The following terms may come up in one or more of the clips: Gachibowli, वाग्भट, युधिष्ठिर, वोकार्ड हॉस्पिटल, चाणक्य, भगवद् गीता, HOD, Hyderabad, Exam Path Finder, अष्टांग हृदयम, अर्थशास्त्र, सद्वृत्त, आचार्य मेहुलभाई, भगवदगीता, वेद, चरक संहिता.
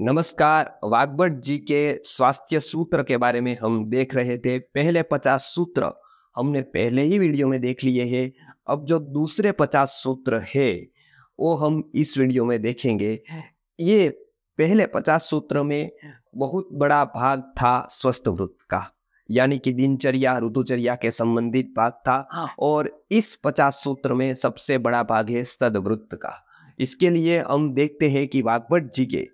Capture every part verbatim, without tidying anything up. नमस्कार। वाग्भट जी के स्वास्थ्य सूत्र के बारे में हम देख रहे थे। पहले पचास सूत्र हमने पहले ही वीडियो में देख लिए हैं। अब जो दूसरे पचास सूत्र है वो हम इस वीडियो में देखेंगे। ये पहले पचास सूत्र में बहुत बड़ा भाग था स्वस्थ व्रत का, यानी कि दिनचर्या ऋतुचर्या के संबंधित भाग था, और इस पचास सूत्र में सबसे बड़ा भाग है सद्वृत्त का। इसके लिए हम देखते हैं कि वाग्भट जी के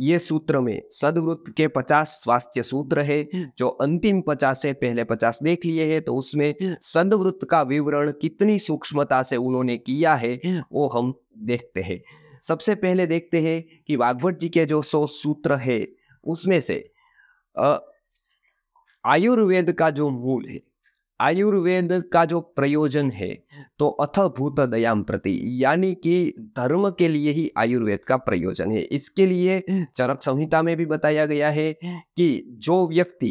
ये सूत्र में सद्वृत्त के पचास स्वास्थ्य सूत्र है। जो अंतिम पचास है, पहले पचास देख लिए हैं, तो उसमें सद्वृत्त का विवरण कितनी सूक्ष्मता से उन्होंने किया है वो हम देखते हैं। सबसे पहले देखते हैं कि वाग्भट जी के जो सौ सूत्र है उसमें से अः आयुर्वेद का जो मूल है, आयुर्वेद का जो प्रयोजन है, तो अथ भूत दयाम प्रति, यानी कि धर्म के लिए ही आयुर्वेद का प्रयोजन है। इसके लिए चरक संहिता में भी बताया गया है कि जो व्यक्ति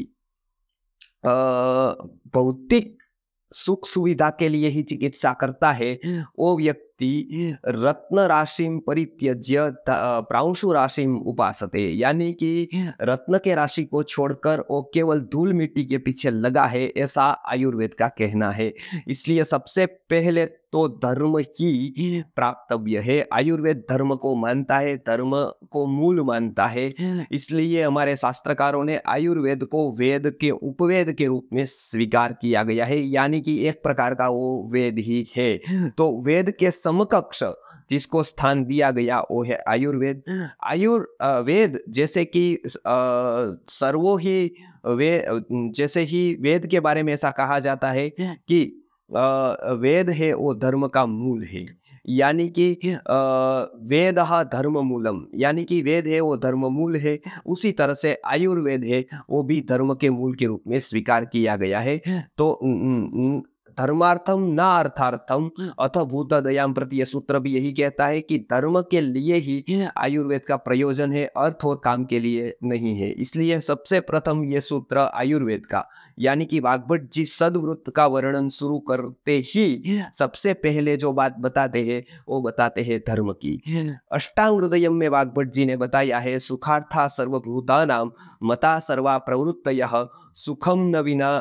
भौतिक सुख सुविधा के लिए ही चिकित्सा करता है वो व्यक्ति रत्न राशिम परित्यज्य प्रांशु राशिम उपासते, यानी कि रत्न के राशि को छोड़कर वो केवल धूल मिट्टी के पीछे लगा है, ऐसा आयुर्वेद का कहना है। इसलिए सबसे पहले तो धर्म ही प्राप्तव्य है। आयुर्वेद धर्म को मानता है, धर्म को मूल मानता है। इसलिए हमारे शास्त्रकारों ने आयुर्वेद को वेद के उपवेद के रूप में स्वीकार किया गया है, यानी कि एक प्रकार का वो वेद ही है। तो वेद के समकक्ष जिसको स्थान दिया गया वो है आयुर्वेद। आयुर्वेद जैसे कि सर्वो ही वे जैसे ही वेद के बारे में ऐसा कहा जाता है कि वेद है वो धर्म का मूल है, यानी कि वेदः धर्म मूलम, यानी कि वेद है वो धर्म मूल है। उसी तरह से आयुर्वेद है वो भी धर्म के मूल के रूप में स्वीकार किया गया है। तो धर्मार्थम न अर्थार्थम अथ भूत दयाम प्रति, यह सूत्र भी यही कहता है कि धर्म के लिए ही आयुर्वेद का प्रयोजन है, अर्थ और काम के लिए नहीं है। इसलिए सबसे प्रथम ये सूत्र आयुर्वेद का, यानी कि वाग्भट जी सद्वृत्त का वर्णन शुरू करते ही सबसे पहले जो बात बताते हैं वो बताते हैं धर्म की। अष्टांग हृदयम में वाग्भट जी ने बताया है, सुखार्था सर्वभूतानां मता सर्वा प्रवृत्तयः सुखम न विना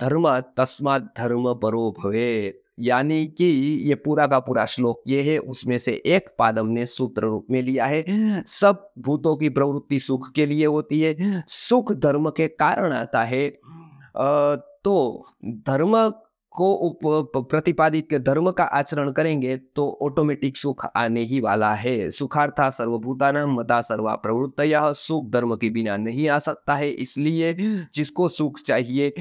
धर्म तस्मात् धर्म परो भवेत्, यानी कि ये पूरा का पूरा श्लोक ये है। उसमें से एक पाद हमने सूत्र रूप में लिया है। सब भूतों की प्रवृत्ति सुख के लिए होती है, सुख धर्म के कारण आता है। तो धर्म को उप प्रतिपादित धर्म का आचरण करेंगे तो ऑटोमेटिक सुख आने ही वाला है। सुखार्था सर्वभूतानां मता सर्वा प्रवृत्तयः, सुख धर्म के बिना नहीं आ सकता है। इसलिए जिसको सुख चाहिए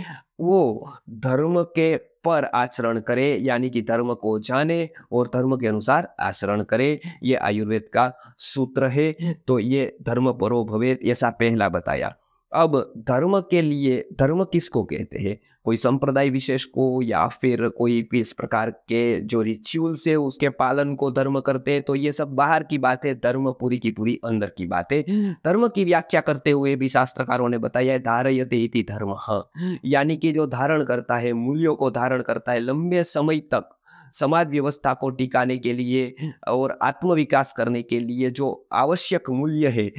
वो धर्म के पर आचरण करे, यानी कि धर्म को जाने और धर्म के अनुसार आचरण करे। ये आयुर्वेद का सूत्र है। तो ये धर्म परो भवेत् ऐसा पहला बताया। अब धर्म के लिए, धर्म किसको कहते हैं? कोई संप्रदाय विशेष को या फिर कोई इस प्रकार के जो रिचुअल्स है उसके पालन को धर्म करते हैं। तो ये सब बाहर की बात है, धर्म पूरी की पूरी अंदर की बात है। धर्म की व्याख्या करते हुए भी शास्त्रकारों ने बताया है, धारयते इति धर्मः, यानी कि जो धारण करता है, मूल्यों को धारण करता है, लंबे समय तक समाज व्यवस्था को टिकाने के लिए और आत्मविकास करने के लिए जो आवश्यक मूल्य है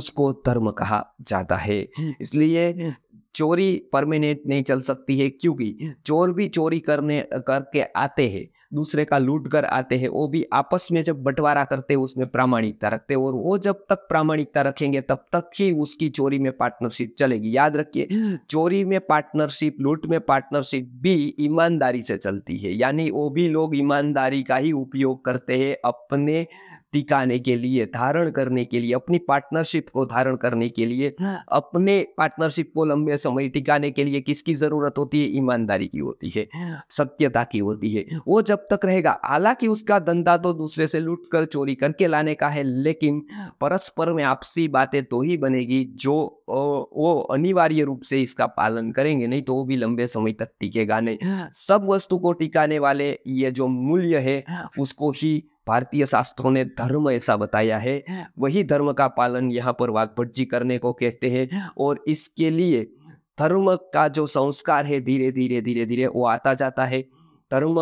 उसको धर्म कहा जाता है। इसलिए चोरी परमानेंट नहीं चल सकती है, क्योंकि चोर भी चोरी करने करके आते हैं, दूसरे का लूट कर आते हैं, वो भी आपस में जब बंटवारा करते हैं उसमें प्रामाणिकता रखते हैं, और वो जब तक प्रामाणिकता रखेंगे तब तक ही उसकी चोरी में पार्टनरशिप चलेगी। याद रखिए, चोरी में पार्टनरशिप, लूट में पार्टनरशिप भी ईमानदारी से चलती है, यानी वो भी लोग ईमानदारी का ही उपयोग करते हैं अपने टिकाने के लिए, धारण करने के लिए, अपनी पार्टनरशिप को धारण करने के लिए। अपने पार्टनरशिप को लंबे समय टिकाने के लिए किसकी जरूरत होती है? ईमानदारी की होती है, सत्यता की होती है। वो जब तक रहेगा, हालांकि उसका धंधा तो दूसरे से लूट कर चोरी करके लाने का है, लेकिन परस्पर में आपसी बातें तो ही बनेगी जो वो अनिवार्य रूप से इसका पालन करेंगे, नहीं तो वो भी लंबे समय तक टिकेगा नहीं। सब वस्तु को टिकाने वाले ये जो मूल्य है उसको ही भारतीय शास्त्रों ने धर्म ऐसा बताया है। वही धर्म का पालन यहाँ पर वाग्भट जी करने को कहते हैं, और इसके लिए धर्म का जो संस्कार है धीरे धीरे धीरे धीरे वो आता जाता है। धर्म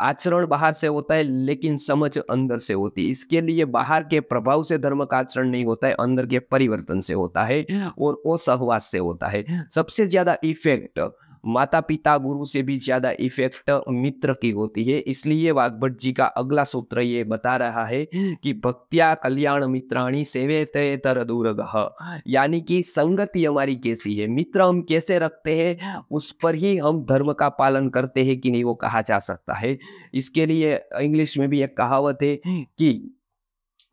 आचरण बाहर से होता है लेकिन समझ अंदर से होती है। इसके लिए बाहर के प्रभाव से धर्म का आचरण नहीं होता है, अंदर के परिवर्तन से होता है और वो सहवास से होता है। सबसे ज्यादा इफेक्ट माता पिता गुरु से भी ज्यादा इफेक्ट मित्र की होती है। इसलिए वाग्भट जी का अगला सूत्र ये बता रहा है कि भक्त्या कल्याण मित्राणी सेवेते तरदुर्गः, यानी कि संगति हमारी कैसी है, मित्र हम कैसे रखते हैं, उस पर ही हम धर्म का पालन करते हैं कि नहीं वो कहा जा सकता है। इसके लिए इंग्लिश में भी एक कहावत है कि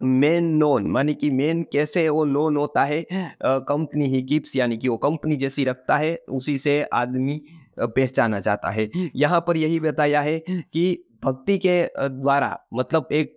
मेन नोन, मानी कि मेन कैसे वो नोन होता है, कंपनी ही गिप्स, यानी कि वो कंपनी जैसी रखता है, उसी से आदमी पहचाना जाता है। यहाँ पर यही बताया है कि भक्ति के द्वारा, मतलब एक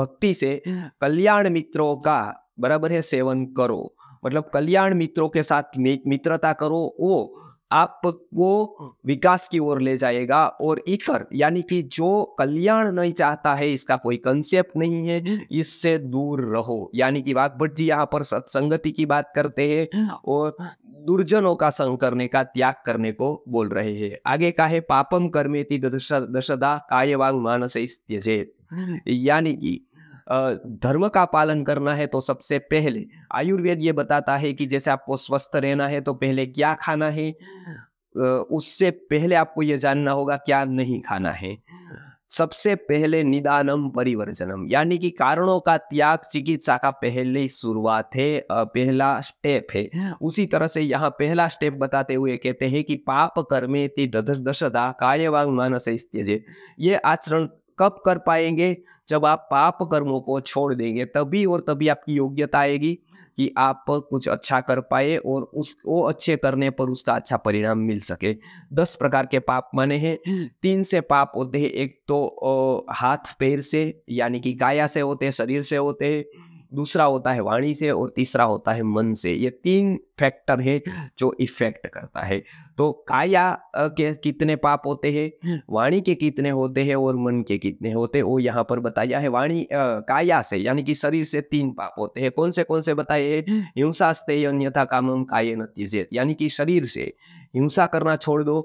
भक्ति से कल्याण मित्रों का बराबर है सेवन करो, मतलब कल्याण मित्रों के साथ मित्रता करो, वो आपको विकास की ओर ले जाएगा। और इतर यानी कि जो कल्याण नहीं चाहता है, इसका कोई कंसेप्ट नहीं है, इससे दूर रहो। यानी कि वाग्भट जी यहाँ पर सत्संगति की बात करते हैं और दुर्जनों का संग करने का, त्याग करने को बोल रहे हैं। आगे का है पापम कर्मेति दशदा काय वांग मानसे त्यजेत, यानी कि धर्म का पालन करना है तो सबसे पहले आयुर्वेद ये बताता है कि जैसे आपको स्वस्थ रहना है तो पहले क्या खाना है, उससे पहले आपको ये जानना होगा क्या नहीं खाना है। सबसे पहले निदानम परिवर्जनम, यानी कि कारणों का त्याग चिकित्सा का पहले शुरुआत है, पहला स्टेप है। उसी तरह से यहाँ पहला स्टेप बताते हुए कहते हैं कि पाप कर्मेति दशदा कार्यवांग मानसे त्यजेत, ये आचरण कब कर पाएंगे, जब आप पाप कर्मों को छोड़ देंगे, तभी और तभी आपकी योग्यता आएगी कि आप कुछ अच्छा कर पाए और उसको अच्छे करने पर उसका अच्छा परिणाम मिल सके। दस प्रकार के पाप माने हैं, तीन से पाप होते हैं, एक तो हाथ पैर से यानी कि काया से होते हैं, शरीर से होते हैं, दूसरा होता है वाणी से और तीसरा होता है मन से। ये तीन फैक्टर है जो इफेक्ट करता है। तो काया के कितने पाप होते हैं, वाणी के कितने होते हैं और मन के कितने होते हैं, वो यहाँ पर बताया है। वाणी काया से यानी कि शरीर से तीन पाप होते हैं, कौन से कौन से बताए हैं, हिंसास्ते अन्यथा कामम कायेन त्यजेत, यानी कि शरीर से हिंसा करना छोड़ दो,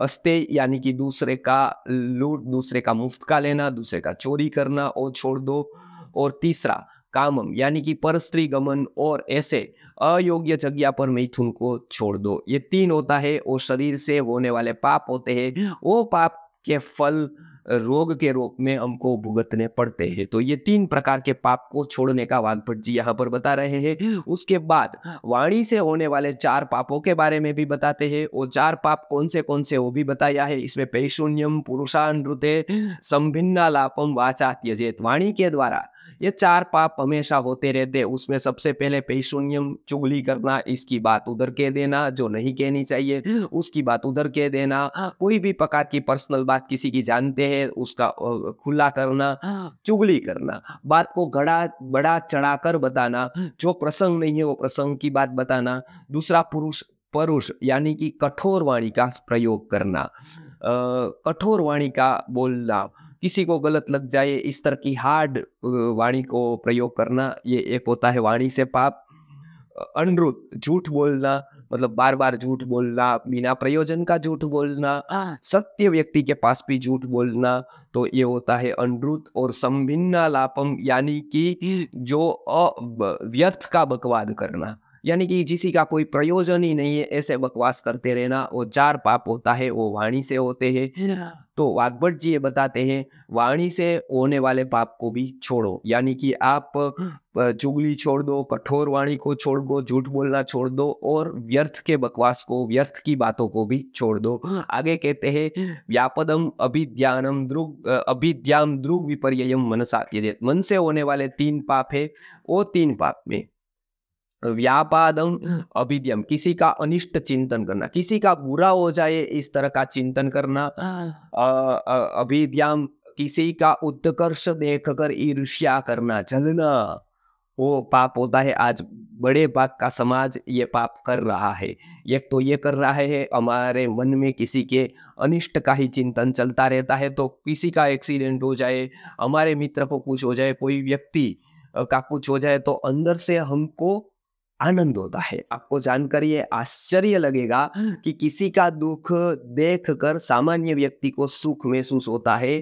अस्ते यानी कि दूसरे का लूट, दूसरे का मुफ्त का लेना, दूसरे का चोरी करना वो छोड़ दो, और तीसरा कामम यानी कि परस्त्री गमन और ऐसे अयोग्य जगह पर मैथुन को छोड़ दो। ये तीन होता है और शरीर से होने वाले पाप होते हैं, वो पाप के फल रोग के रूप में हमको भुगतने पड़ते हैं। तो ये तीन प्रकार के पाप को छोड़ने का वाग्भट जी यहाँ पर बता रहे हैं। उसके बाद वाणी से होने वाले चार पापों के बारे में भी बताते हैं, और चार पाप कौन से कौन से वो भी बताया है। इसमें पैशून्यम पुरुषानृते संभिन्ना लापम वाचा त्यजेत, वाणी के द्वारा ये चार पाप हमेशा होते रहते। उसमें सबसे पहले पैशून्यम चुगली करना, इसकी बात उधर कह देना जो नहीं कहनी चाहिए, उसकी बात उधर कह देना, कोई भी प्रकार की पर्सनल बात किसी की जानते हैं उसका खुला करना, चुगली करना, बात को घड़ा बड़ा चढ़ाकर बताना, जो प्रसंग नहीं है वो प्रसंग की बात बताना। दूसरा पुरुष परुष यानी कि कठोर वाणी का प्रयोग करना, कठोर वाणी का बोलना, किसी को गलत लग जाए इस तरह की हार्ड वाणी को प्रयोग करना, ये एक होता है वाणी से पाप। अनुरुत झूठ बोलना, मतलब बार बार झूठ बोलना, बिना प्रयोजन का झूठ बोलना, सत्य व्यक्ति के पास भी झूठ बोलना, तो ये होता है अनुरुत। और संभिन्ना लापम यानी कि जो व्यर्थ का बकवाद करना, यानी कि जिसी का कोई प्रयोजन ही नहीं है ऐसे बकवास करते रहना, वो चार पाप होता है, वो वाणी से होते हैं। तो वाग्भट जी ये बताते हैं वाणी से होने वाले पाप को भी छोड़ो, यानी कि आप चुगली छोड़ दो, कठोर वाणी को छोड़ दो, झूठ बोलना छोड़ दो, और व्यर्थ के बकवास को, व्यर्थ की बातों को भी छोड़ दो। आगे कहते हैं व्यापदम अभिध्यानम द्रुग अभिध्याम द्रुग विपर्ययम मनसा त्यजेत, मन से होने वाले तीन पाप है, वो तीन पाप में व्यापादम अभिद्यम किसी का अनिष्ट चिंतन करना, किसी का बुरा हो जाए इस तरह का चिंतन करना, अभिद्यम किसी का उत्कर्ष देखकर ईर्ष्या करना, जलना, वो पाप होता है। आज बड़े भाग का समाज ये पाप कर रहा है। एक तो ये कर रहा है, हमारे मन में किसी के अनिष्ट का ही चिंतन चलता रहता है, तो किसी का एक्सीडेंट हो जाए, हमारे मित्र को कुछ हो जाए, कोई व्यक्ति का कुछ हो जाए, तो अंदर से हमको आनंद होता है। आपको जानकर ये आश्चर्य लगेगा कि किसी का दुख देखकर सामान्य व्यक्ति को सुख महसूस होता है।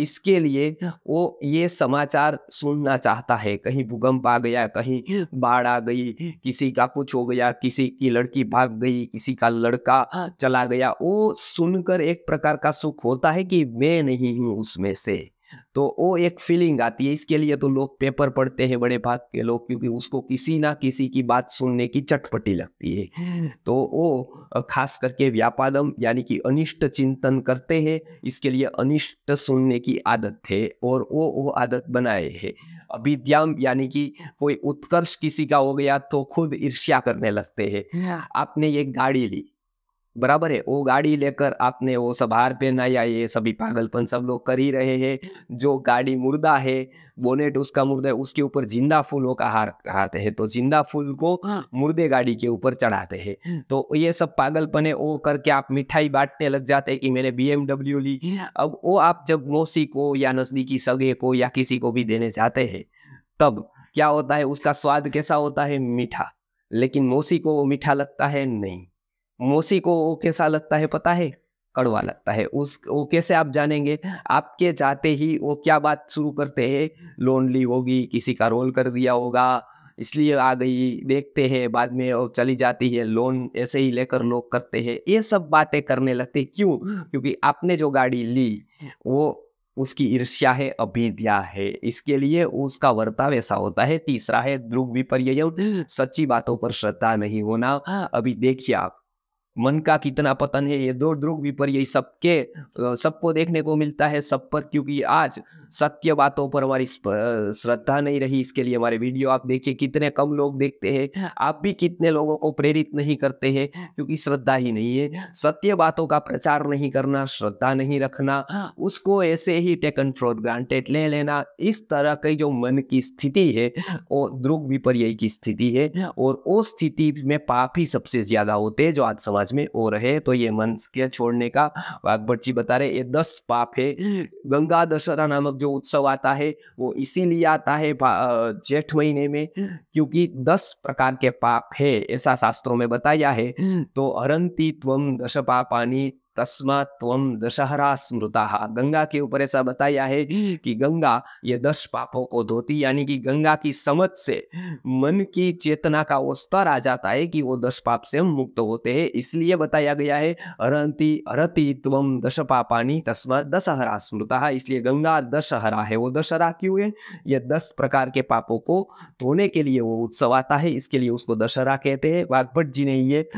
इसके लिए वो ये समाचार सुनना चाहता है, कहीं भूकंप आ गया, कहीं बाढ़ आ गई, किसी का कुछ हो गया, किसी की लड़की भाग गई, किसी का लड़का चला गया, वो सुनकर एक प्रकार का सुख होता है कि मैं नहीं हूँ उसमें से, तो वो एक फीलिंग आती है। इसके लिए तो लोग पेपर पढ़ते हैं, बड़े भाग के लोग, क्योंकि उसको किसी ना किसी की बात सुनने की चटपटी लगती है। तो वो खास करके व्यापादम यानी कि अनिष्ट चिंतन करते हैं, इसके लिए अनिष्ट सुनने की आदत है और वो वो आदत बनाए है। अभिद्याम यानी कि कोई उत्कर्ष किसी का हो गया तो खुद ईर्ष्या करने लगते हैं। आपने ये गाड़ी ली, बराबर है, वो गाड़ी लेकर आपने वो सब हार पहना, या ये सभी पागलपन सब लोग कर ही रहे हैं। जो गाड़ी मुर्दा है, बोनेट उसका मुर्दा है, उसके ऊपर जिंदा फूलों का हार चढ़ाते हैं, तो जिंदा फूल को मुर्दे गाड़ी के ऊपर चढ़ाते हैं। तो ये सब पागलपन है, वो करके आप मिठाई बांटने लग जाते हैं कि मैंने बीएमडब्ल्यू ली। अब वो आप जब मौसी को या नजदीकी सगे को या किसी को भी देने जाते हैं, तब क्या होता है, उसका स्वाद कैसा होता है, मीठा। लेकिन मौसी को वो मीठा लगता है नहीं, मौसी को वो कैसा लगता है पता है, कड़वा लगता है। उस वो कैसे आप जानेंगे, आपके जाते ही वो क्या बात शुरू करते हैं, लोनली होगी, किसी का रोल कर दिया होगा इसलिए आ गई, देखते हैं बाद में वो चली जाती है, लोन ऐसे ही लेकर लोग करते हैं, ये सब बातें करने लगते। क्यों? क्योंकि आपने जो गाड़ी ली वो उसकी ईर्ष्या है, अभिद्या है, इसके लिए उसका वर्ताव ऐसा होता है। तीसरा है ध्रुव विपर्यय, सच्ची बातों पर श्रद्धा नहीं होना। अभी देखिए आप, मन का कितना पतन है, ये दो ध्रुव विपर्यय सबके सबको देखने को मिलता है सब पर, क्योंकि आज सत्य बातों पर हमारी श्रद्धा नहीं रही। इसके लिए हमारे वीडियो आप देखिए, कितने कम लोग देखते हैं, आप भी कितने लोगों को प्रेरित नहीं करते हैं, क्योंकि श्रद्धा ही नहीं है। सत्य बातों का प्रचार नहीं करना, श्रद्धा नहीं रखना, उसको ऐसे ही टेकन फॉर ग्रांटेड ले लेना, इस तरह की जो मन की स्थिति है वो ध्रुव विपर्यय की स्थिति है, और उस स्थिति में पाप ही सबसे ज्यादा होते हैं जो आज समाज में हो रहे। तो ये मन के छोड़ने का वाग्भट जी बता रहे, ये दस पाप है। गंगा दशहरा नामक जो उत्सव आता है वो इसीलिए आता है जेठ महीने में, क्योंकि दस प्रकार के पाप है ऐसा शास्त्रों में बताया है। तो हरंती त्वम दश पापानि तस्मात् त्वम दशहरा स्मृताः, गंगा के ऊपर ऐसा बताया है कि गंगा ये दस पापों को धोती, यानी कि गंगा की समझ से मन की चेतना का वो स्तर आ जाता है कि वो दस पाप से मुक्त होते हैं, इसलिए बताया गया है अरंती अरति त्वम दश पापानि तस्मात् दशहरा स्मृताः। इसलिए गंगा दशहरा है, वो दशहरा क्यों है, ये दस प्रकार के पापों को धोने के लिए वो उत्सव आता है, इसके लिए उसको दशहरा कहते हैं। वाग्भट जी ने ये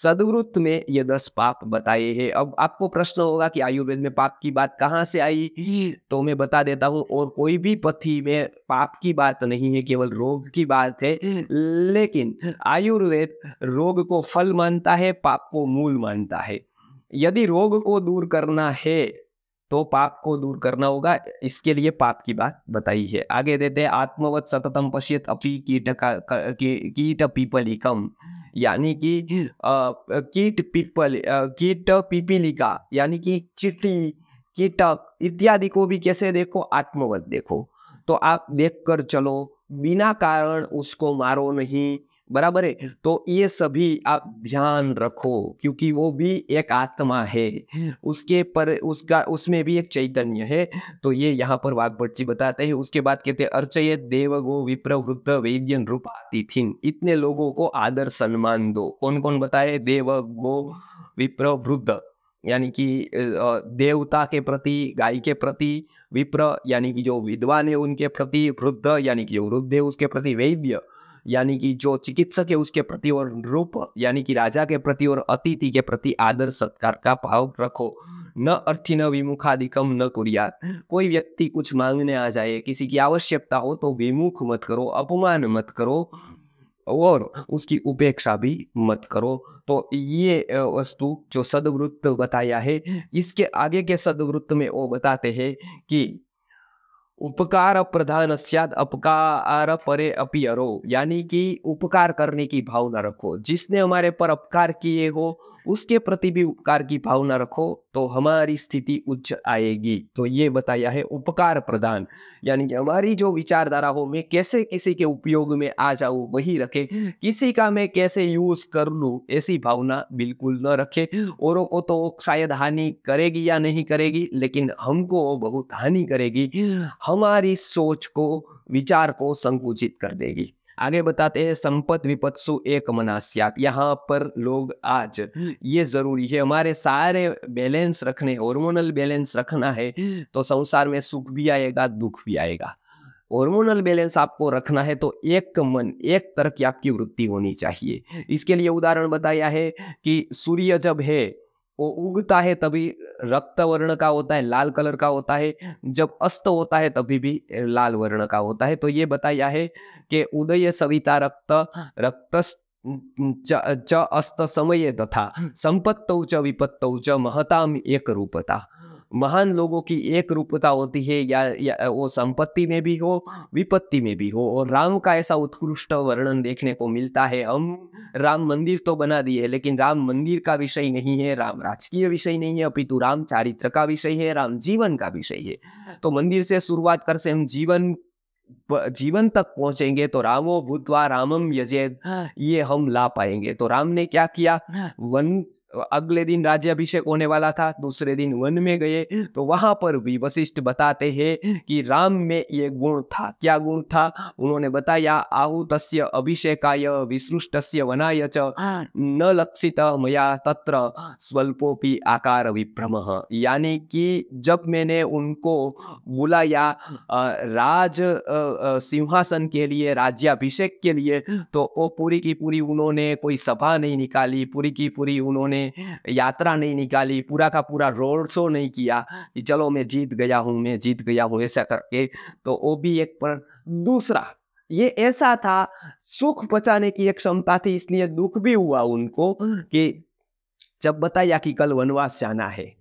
सद्वृत्त में ये दस पाप बताए हैं। अब आपको प्रश्न होगा कि आयुर्वेद में पाप की बात कहां से आई, तो मैं बता देता हूं, और कोई भी पथी में पाप की बात नहीं है, केवल रोग की बात है। लेकिन आयुर्वेद रोग को फल मानता है, पाप को मूल मानता है। यदि रोग को दूर करना है तो पाप को दूर करना होगा, इसके लिए पाप की बात बताई है। आगे देते हैं, आत्मवत सततम पश्येत अपि कीट कीट पीपलिकम, यानी कि कीट पीपल कीट पीपलिका यानी कि चींटी, कीटक इत्यादि को भी कैसे देखो, आत्मवत देखो। तो आप देखकर चलो, बिना कारण उसको मारो नहीं, बराबर है। तो ये सभी आप ध्यान रखो, क्योंकि वो भी एक आत्मा है, उसके पर उसका उसमें भी एक चैतन्य है। तो ये यहाँ पर वाग्भट जी बताते हैं। उसके बाद कहते हैं अर्चय देव गो विप्रवृद्ध वैद्य रूप आतिथिन, इतने लोगों को आदर सम्मान दो। कौन कौन बताए, देव गो विप्रवृद्ध यानी कि देवता के प्रति, गाय के प्रति, विप्र यानी कि जो विद्वान है उनके प्रति, वृद्ध यानी कि जो वृद्ध है उसके प्रति, वैद्य यानी कि जो चिकित्सक है उसके प्रति, और रूप यानी कि राजा के प्रति, और अतिथि के प्रति आदर सत्कार का भाव रखो। न अर्थी न विमुखादिकम न कुर्यात, कोई व्यक्ति कुछ मांगने आ जाए, किसी की आवश्यकता हो तो विमुख मत करो, अपमान मत करो, और उसकी उपेक्षा भी मत करो। तो ये वस्तु जो सद्वृत्त बताया है, इसके आगे के सद्वृत्त में वो बताते हैं कि उपकार प्रधान स्याद अपकार परे अपि अरो, यानी कि उपकार करने की भावना रखो, जिसने हमारे पर अपकार किए हो उसके प्रति भी उपकार की भावना रखो तो हमारी स्थिति उच्च आएगी। तो ये बताया है उपकार प्रधान, यानी कि हमारी जो विचारधारा हो, मैं कैसे किसी के उपयोग में आ जाऊं वही रखे, किसी का मैं कैसे यूज कर लूं ऐसी भावना बिल्कुल न रखे। औरों को तो शायद हानि करेगी या नहीं करेगी, लेकिन हमको बहुत हानि करेगी, हमारी सोच को विचार को संकुचित कर देगी। आगे बताते हैं संपत विपत्सु एक मनास्यात। यहाँ पर लोग आज ये जरूरी है, हमारे सारे बैलेंस रखने, हार्मोनल बैलेंस रखना है तो संसार में सुख भी आएगा दुख भी आएगा। हार्मोनल बैलेंस आपको रखना है तो एक मन एक तरह की आपकी वृत्ति होनी चाहिए। इसके लिए उदाहरण बताया है कि सूर्य जब है वो उगता है तभी रक्त वर्ण का होता है, लाल कलर का होता है, जब अस्त होता है तभी भी लाल वर्ण का होता है। तो ये बताया है कि उदय सविता रक्त रक्तस्त च अस्त समय तथा संपत्तौ च विपत्तौ च महताम एक रूपता। महान लोगों की एक रूपता होती है, या, या वो संपत्ति में भी हो विपत्ति में भी हो। और राम का ऐसा उत्कृष्ट वर्णन देखने को मिलता है। हम राम मंदिर तो बना दिए है, लेकिन राम मंदिर का विषय नहीं है, राम राजकीय विषय नहीं है, अपितु राम चारित्र का विषय है, राम जीवन का विषय है। तो मंदिर से शुरुआत कर से हम जीवन जीवन तक पहुंचेंगे तो रामो भूत्वा रामम यजेद ये हम ला पाएंगे। तो राम ने क्या किया, वन अगले दिन राज्याभिषेक होने वाला था, दूसरे दिन वन में गए, तो वहां पर भी वशिष्ठ बताते हैं कि राम में ये गुण था। क्या गुण था? उन्होंने बताया आहुतस्य अभिषेकाय विसृष्टस्य वनाय च न लक्षित मया तत्र स्वल्पोपि आकार विभ्रमः। यानी कि जब मैंने उनको बुलाया राज सिंहासन के लिए, राज्याभिषेक के लिए, तो वो पूरी की पूरी उन्होंने कोई सभा नहीं निकाली, पूरी की पूरी उन्होंने यात्रा नहीं निकाली, पूरा का पूरा रोड शो नहीं किया कि चलो मैं जीत गया हूं मैं जीत गया हूं ऐसा करके। तो वो भी एक पर दूसरा ये ऐसा था, सुख पचाने की एक क्षमता थी, इसलिए दुख भी हुआ उनको। कि जब बताया कि कल वनवास जाना है,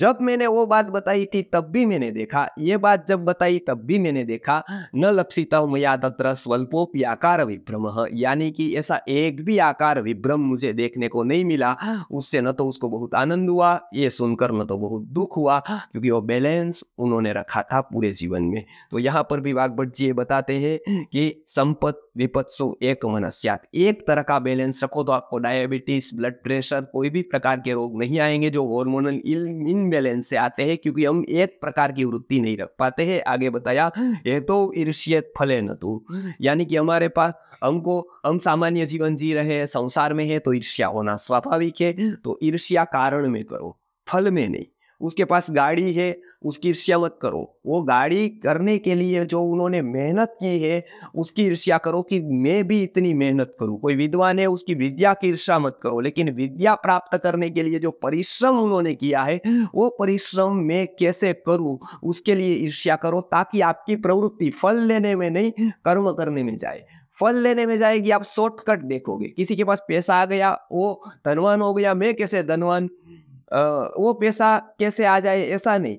जब मैंने वो बात बताई थी तब भी मैंने देखा, ये बात जब बताई तब भी मैंने देखा, न लक्षिता मया तत्र स्वल्पोपि आकार विभ्रमः। यानी कि ऐसा एक भी आकार विभ्रम मुझे देखने को नहीं मिला, उससे न तो उसको बहुत आनंद हुआ ये सुनकर, न तो बहुत दुख हुआ, क्योंकि वो बैलेंस उन्होंने रखा था पूरे जीवन में। तो यहाँ पर भी वाग्भट जी ये बताते हैं कि संपत्ति विपत्सु एक मनस्यात, एक तरह का बैलेंस रखो तो आपको डायबिटीज, ब्लड प्रेशर, कोई भी प्रकार के रोग नहीं आएंगे जो हार्मोनल इनबैलेंस से आते हैं, क्योंकि हम एक प्रकार की वृत्ति नहीं रख पाते हैं। आगे बताया ये तो ईर्ष्येत फले न तू, यानी कि हमारे पास हमको हम सामान्य जीवन जी रहे हैं, संसार में है तो ईर्ष्या होना स्वाभाविक है, तो ईर्ष्या कारण में करो फल में नहीं। उसके पास गाड़ी है उसकी ईर्ष्या मत करो, वो गाड़ी करने के लिए जो उन्होंने मेहनत की है उसकी ईर्ष्या करो कि मैं भी इतनी मेहनत करूं। कोई विद्वान है उसकी विद्या की ईर्ष्या मत करो, लेकिन विद्या प्राप्त करने के लिए जो परिश्रम उन्होंने किया है वो परिश्रम मैं कैसे करूं उसके लिए ईर्ष्या करो, ताकि आपकी प्रवृत्ति फल लेने में नहीं कर्म करने में जाए। फल लेने में जाएगी आप शॉर्टकट देखोगे, किसी के पास पैसा आ गया वो धनवान हो गया, मैं कैसे धनवान, वो पैसा कैसे आ जाए ऐसा नहीं,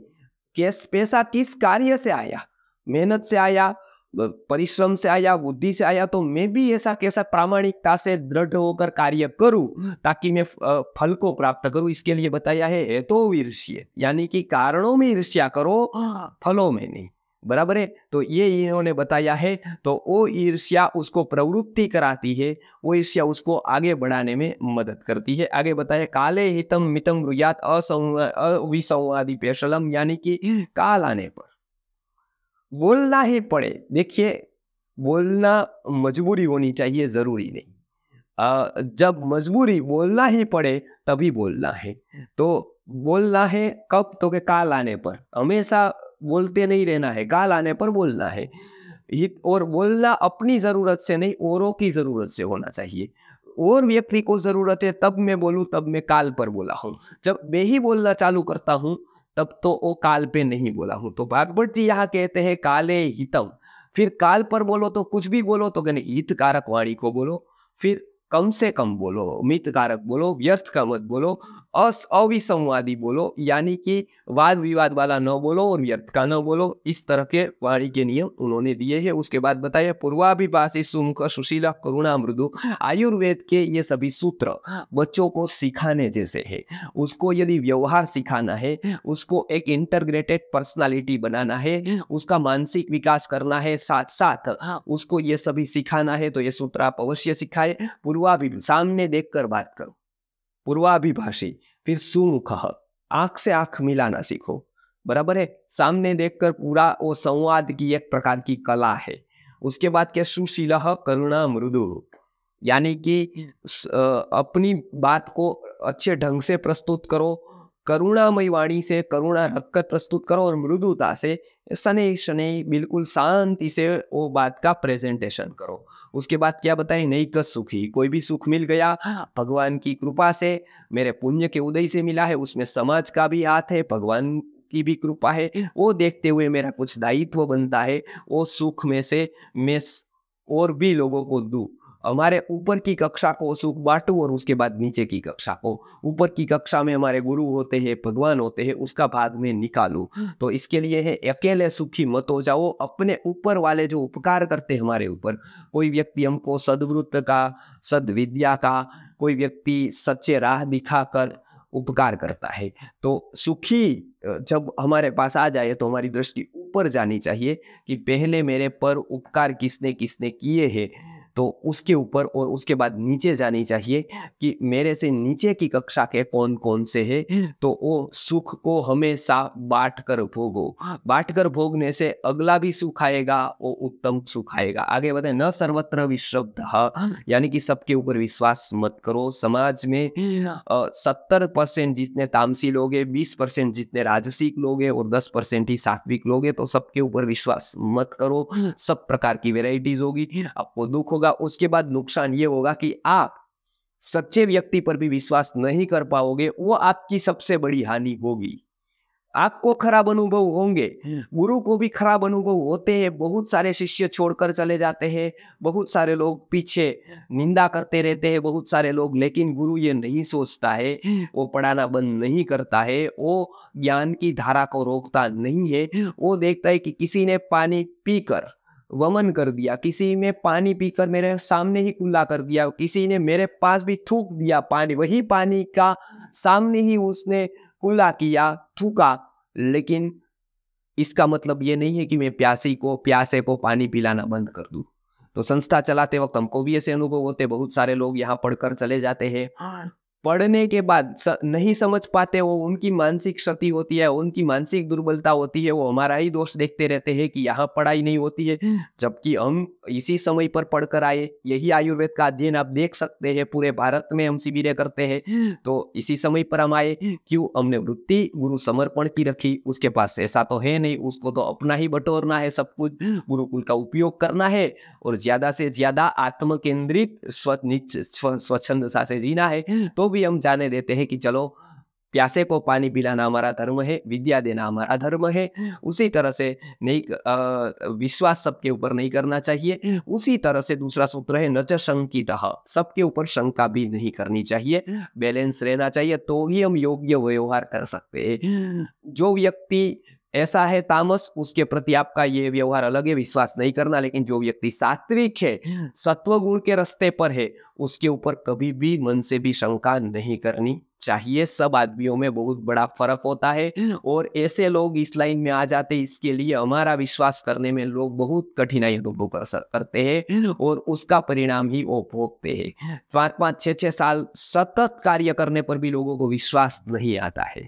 किस पैसा किस कार्य से आया, मेहनत से आया, परिश्रम से आया, बुद्धि से आया, तो मैं भी ऐसा कैसा प्रामाणिकता से दृढ़ होकर कार्य करूं ताकि मैं फल को प्राप्त करूं। इसके लिए बताया है हेतु ईर्ष्या, यानी कि कारणों में ईर्ष्या करो फलों में नहीं, बराबर है। तो ये इन्होंने बताया है, तो वो ईर्ष्या उसको प्रवृत्ति कराती है, वो ईर्ष्या उसको आगे बढ़ाने में मदद करती है। आगे बताया काले हितम मितम ब्रुयात अविसंवादी पेशलम, यानी कि काल आने पर बोलना ही पड़े। देखिए बोलना मजबूरी होनी चाहिए, जरूरी नहीं, जब मजबूरी बोलना ही पड़े तभी बोलना है। तो बोलना है कब, तो के काल आने पर, हमेशा बोलते नहीं रहना है, काल आने पर बोलना है। और बोलना अपनी जरूरत से नहीं औरों की जरूरत से होना चाहिए। और व्यक्ति को जरूरत है तब मैं बोलूं, तब मैं काल पर बोला हूं, जब मैं ही बोलना चालू करता हूं तब तो वो काल पे नहीं बोला हूं। तो वाग्भट जी यहाँ कहते हैं काले हितम, फिर काल पर बोलो तो कुछ भी बोलो तो कहने हितकारक वाणी को बोलो, फिर कम से कम बोलो, मित कारक बोलो, व्यर्थ का मत बोलो, अस अविसंवादी बोलो, यानी कि वाद विवाद वाला न बोलो और व्यर्थ का न बोलो। इस तरह के वाणी के नियम उन्होंने दिए हैं। उसके बाद बताइए, पूर्वाभिभाषी सुमुख सुशीला करुणा मृदु, आयुर्वेद के ये सभी सूत्र बच्चों को सिखाने जैसे है। उसको यदि व्यवहार सिखाना है, उसको एक इंटरग्रेटेड पर्सनालिटी बनाना है, उसका मानसिक विकास करना है, साथ साथ उसको ये सभी सिखाना है, तो ये सूत्र आप अवश्य सिखाए। पूर्वाभि सामने देख कर बात करो, पूर्वाभिभाषी, फिर सुमुख, आंख से आंख मिलाना सीखो, बराबर है। सामने देखकर पूरा वो संवाद की एक प्रकार की कला है। उसके बाद क्या, सुशील करुणा मृदु, यानी कि अपनी बात को अच्छे ढंग से प्रस्तुत करो, करुणामय वाणी से करुणा रखकर प्रस्तुत करो, और मृदुता से शनै शनै बिल्कुल शांति से वो बात का प्रेजेंटेशन करो। उसके बाद क्या बताएं, नैक सुखी, कोई भी सुख मिल गया भगवान की कृपा से, मेरे पुण्य के उदय से मिला है, उसमें समाज का भी हाथ है, भगवान की भी कृपा है, वो देखते हुए मेरा कुछ दायित्व बनता है, वो सुख में से मैं और भी लोगों को दूं। हमारे ऊपर की कक्षा को सुख बांटू और उसके बाद नीचे की कक्षा को, ऊपर की कक्षा में हमारे गुरु होते हैं, भगवान होते हैं, उसका भाग में निकालू। तो इसके लिए है, अकेले सुखी मत हो जाओ, अपने ऊपर वाले जो उपकार करते हैं हमारे ऊपर, कोई व्यक्ति हमको सद्वृत्त का, सद्विद्या का, कोई व्यक्ति सच्चे राह दिखाकर उपकार करता है, तो सुखी जब हमारे पास आ जाए तो हमारी दृष्टि ऊपर जानी चाहिए कि पहले मेरे पर उपकार किसने किसने किए हैं, तो उसके ऊपर, और उसके बाद नीचे जानी चाहिए कि मेरे से नीचे की कक्षा के कौन कौन से है, तो वो सुख को हमेशा बांट कर भोगो। बांट कर भोगने से अगला भी सुख आएगा, वो उत्तम सुख आएगा। आगे बताए, न सर्वत्र विश्रब्ध, यानी कि सबके ऊपर विश्वास मत करो। समाज में सत्तर परसेंट जितने तामसी लोग हैं, बीस परसेंट जितने राजसिक लोग हैं, और दस परसेंट ही सात्विक लोग हैं, तो सबके ऊपर विश्वास मत करो। सब प्रकार की वेराइटीज होगी, आपको दुख होगा। उसके बाद नुकसान ये होगा कि आप सच्चे व्यक्ति पर भी विश्वास नहीं कर पाओगे, वो आपकी सबसे बड़ी हानि होगी। आपको खराब अनुभव होंगे, गुरु को भी खराब अनुभव होते हैं, बहुत सारे शिष्य छोड़कर चले जाते हैं, बहुत सारे लोग पीछे निंदा करते रहते हैं बहुत सारे लोग, लेकिन गुरु ये नहीं सोचता है, वो पढ़ाना बंद नहीं करता है, वो ज्ञान की धारा को रोकता नहीं है। वो देखता है कि किसी ने पानी पीकर वमन कर दिया, किसी ने पानी पीकर मेरे सामने ही कुल्ला कर दिया, किसी ने मेरे पास भी थूक दिया पानी, वही पानी का सामने ही उसने कुल्ला किया, थूका, लेकिन इसका मतलब ये नहीं है कि मैं प्यासी को प्यासे को पानी पिलाना बंद कर दूं। तो संस्था चलाते वक्त हमको भी ऐसे अनुभव होते, बहुत सारे लोग यहाँ पढ़कर चले जाते हैं, पढ़ने के बाद नहीं समझ पाते, वो उनकी मानसिक क्षति होती है, उनकी मानसिक दुर्बलता होती है, वो हमारा ही दोष देखते रहते हैं कि यहाँ पढ़ाई नहीं होती है, जबकि हम इसी समय पर पढ़कर आए। यही आयुर्वेद का अध्ययन आप देख सकते हैं, पूरे भारत में हम शिविरें करते हैं, तो इसी समय पर हम आए। क्यों? हमने वृत्ति गुरु समर्पण की रखी, उसके पास ऐसा तो है नहीं, उसको तो अपना ही बटोरना है, सब कुछ गुरुकुल का उपयोग करना है, और ज्यादा से ज्यादा आत्मकेंद्रित स्वच्छंदता से जीना है। तो भी हम जाने देते हैं कि चलो, प्यासे को पानी पिलाना हमारा धर्म है, विद्या देना हमारा धर्म है। उसी तरह से नहीं आ, विश्वास सबके ऊपर नहीं करना चाहिए। उसी तरह से दूसरा सूत्र है, नच शंकितः, सबके ऊपर शंका भी नहीं करनी चाहिए, बैलेंस रहना चाहिए, तो ही हम योग्य व्यवहार कर सकते हैं। जो व्यक्ति ऐसा है तामस, उसके प्रति आपका ये व्यवहार अलग है, विश्वास नहीं करना, लेकिन जो व्यक्ति सात्विक है, सत्वगुण के रास्ते पर है, उसके ऊपर कभी भी मन से भी शंका नहीं करनी चाहिए। सब आदमियों में बहुत बड़ा फर्क होता है, और ऐसे लोग इस लाइन में आ जाते, इसके लिए हमारा विश्वास करने में लोग बहुत कठिनाई अनुभव करते हैं, और उसका परिणाम ही वो भोगते हैं। पाँच पाँच छः छः साल सतत कार्य करने पर भी लोगों को विश्वास नहीं आता है,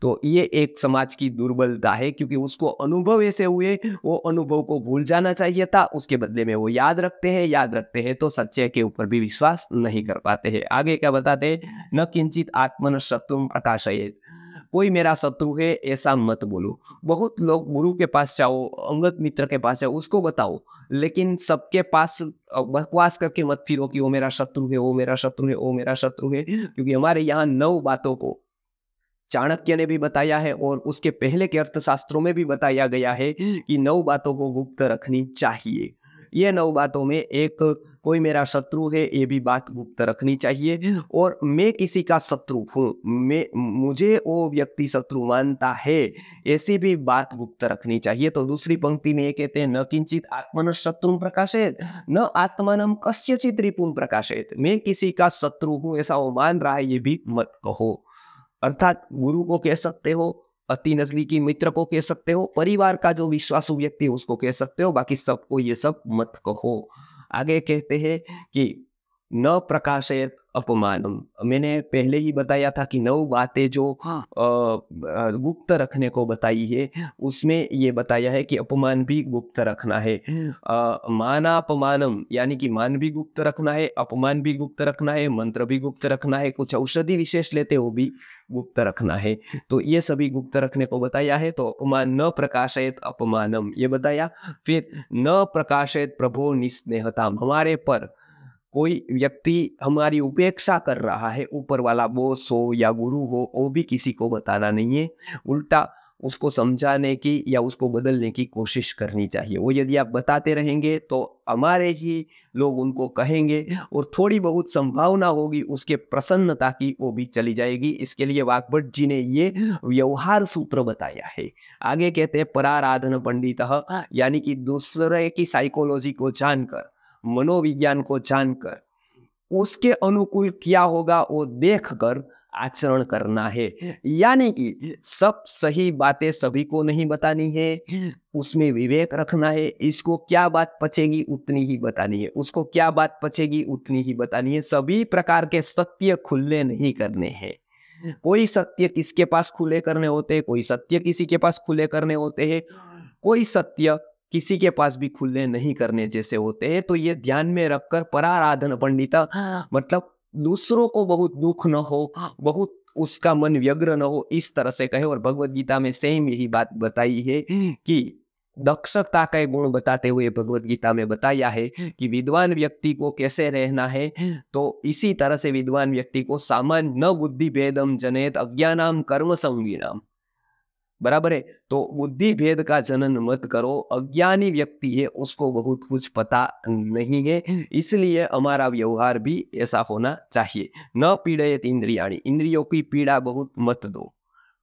तो ये एक समाज की दुर्बलता है, क्योंकि उसको अनुभव ऐसे हुए, वो अनुभव को भूल जाना चाहिए था, उसके बदले में वो याद रखते हैं, याद रखते हैं तो सच्चे के ऊपर भी विश्वास नहीं कर पाते हैं। आगे क्या बताते हैं, न किंचित मन शत्रु प्रकाशयेत, कोई मेरा शत्रु है ऐसा मत बोलो। बहुत लोग गुरु के पास जाओ, अंगत मित्र के पास जाओ, उसको बताओ, लेकिन सबके पास बकवास करके मत फिरो कि वो मेरा शत्रु है, वो मेरा शत्रु है, वो मेरा शत्रु है, क्योंकि हमारे यहाँ नौ बातों को चाणक्य ने भी बताया है, और उसके पहले के अर्थशास्त्रों में भी बताया गया है कि नौ बातों को गुप्त रखनी चाहिए। ये नौ बातों में एक कोई मेरा शत्रु है ये भी बात गुप्त रखनी चाहिए, और मैं किसी का शत्रु हूँ, मैं मुझे वो व्यक्ति शत्रु मानता है ऐसी भी बात गुप्त रखनी चाहिए। तो दूसरी पंक्ति में ये कहते हैं न किंचित आत्मन शत्रु प्रकाशित न आत्मनम कस्यचित रिपुम प्रकाशित, मैं किसी का शत्रु हूँ ऐसा वो मान रहा है ये भी मत कहो। अर्थात गुरु को कह सकते हो, अति नजदीकी मित्र को कह सकते हो, परिवार का जो विश्वासु व्यक्ति है उसको कह सकते हो, बाकी सबको ये सब मत कहो। आगे कहते हैं कि न प्रकाशित अपमानम, मैंने पहले ही बताया था कि नौ बातें जो गुप्त रखने को बताई है उसमें ये बताया है कि अपमान भी गुप्त रखना है। माना अपमानम यानी कि मान भी गुप्त रखना है, अपमान भी गुप्त रखना है, मंत्र भी गुप्त रखना है, कुछ औषधि विशेष लेते वो भी गुप्त रखना है। तो ये सभी गुप्त रखने को बताया है। तो अपमान न प्रकाशित अपमानम ये बताया। फिर न प्रकाशित प्रभो निस्नेहताम, हमारे पर कोई व्यक्ति हमारी उपेक्षा कर रहा है, ऊपर वाला बॉस हो या गुरु हो, वो भी किसी को बताना नहीं है, उल्टा उसको समझाने की या उसको बदलने की कोशिश करनी चाहिए। वो यदि आप बताते रहेंगे तो हमारे ही लोग उनको कहेंगे और थोड़ी बहुत संभावना होगी उसके प्रसन्नता की, वो भी चली जाएगी। इसके लिए वाग्भट जी ने ये व्यवहार सूत्र बताया है। आगे कहते हैं पराराधन पंडितः, यानी कि दूसरे की साइकोलॉजी को जानकर, मनोविज्ञान को जानकर, उसके अनुकूल क्या होगा वो देखकर आचरण करना है। यानी कि सब सही बातें सभी को नहीं बतानी है, उसमें विवेक रखना है। इसको क्या बात पचेगी उतनी ही बतानी है, उसको क्या बात पचेगी उतनी ही बतानी है। सभी प्रकार के सत्य खुले नहीं करने हैं। कोई सत्य किसके पास खुले करने होते हैं, कोई सत्य किसी के पास खुले करने होते हैं, कोई सत्य किसी के पास भी खुले नहीं करने जैसे होते हैं। तो ये ध्यान में रखकर पराराधन पंडिता मतलब दूसरों को बहुत दुख न हो, बहुत उसका मन व्यग्र न हो, इस तरह से कहे। और भगवदगीता में सेम यही बात बताई है कि दक्षता का गुण बताते हुए भगवदगीता में बताया है कि विद्वान व्यक्ति को कैसे रहना है। तो इसी तरह से विद्वान व्यक्ति को सामान्य न बुद्धि भेदम जनेत अज्ञानाम कर्म संविनाम, बराबर है। तो बुद्धि भेद का जनन मत करो, अज्ञानी व्यक्ति है उसको बहुत कुछ पता नहीं है, इसलिए हमारा व्यवहार भी ऐसा होना चाहिए। न पीड़यत इंद्रियाणी, इंद्रियों की पीड़ा बहुत मत दो,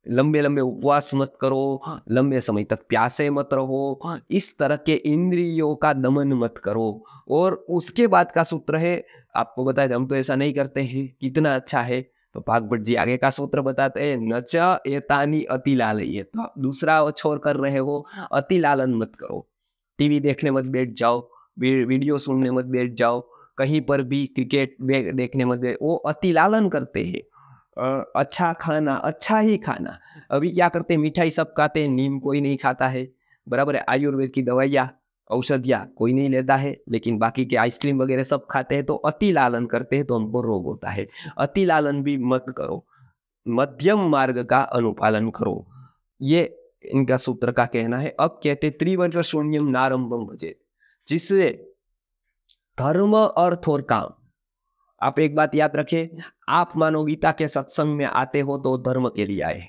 लंबे लंबे उपवास मत करो, लंबे समय तक प्यासे मत रहो, इस तरह के इंद्रियों का दमन मत करो। और उसके बाद का सूत्र है, आपको बताया हम तो ऐसा नहीं करते हैं, कितना अच्छा है। तो वाग्भट जी आगे का सूत्र बताते हैं नच एतानी अति लालयेत, तो दूसरा छोड़ कर रहे हो अति लालन मत करो। टीवी देखने मत बैठ जाओ, वीडियो सुनने मत बैठ जाओ, कहीं पर भी क्रिकेट देखने मत बैठ, वो अति लालन करते हैं। अच्छा खाना अच्छा ही खाना, अभी क्या करते हैं मिठाई सब खाते हैं, नीम कोई नहीं खाता है, बराबर है। आयुर्वेद की दवाइयाँ औषधियाँ कोई नहीं लेता है, लेकिन बाकी के आइसक्रीम वगैरह सब खाते हैं। तो अति लालन करते हैं तो हमको रोग होता है, अति लालन भी मत करो, मध्यम मार्ग का अनुपालन करो, ये इनका सूत्र का कहना है। अब कहते त्रिवंश शून्यम नारंभम भजे, जिससे धर्म अर्थ और काम। आप एक बात याद रखें, आप मानो गीता के सत्संग में आते हो तो धर्म के लिए आए,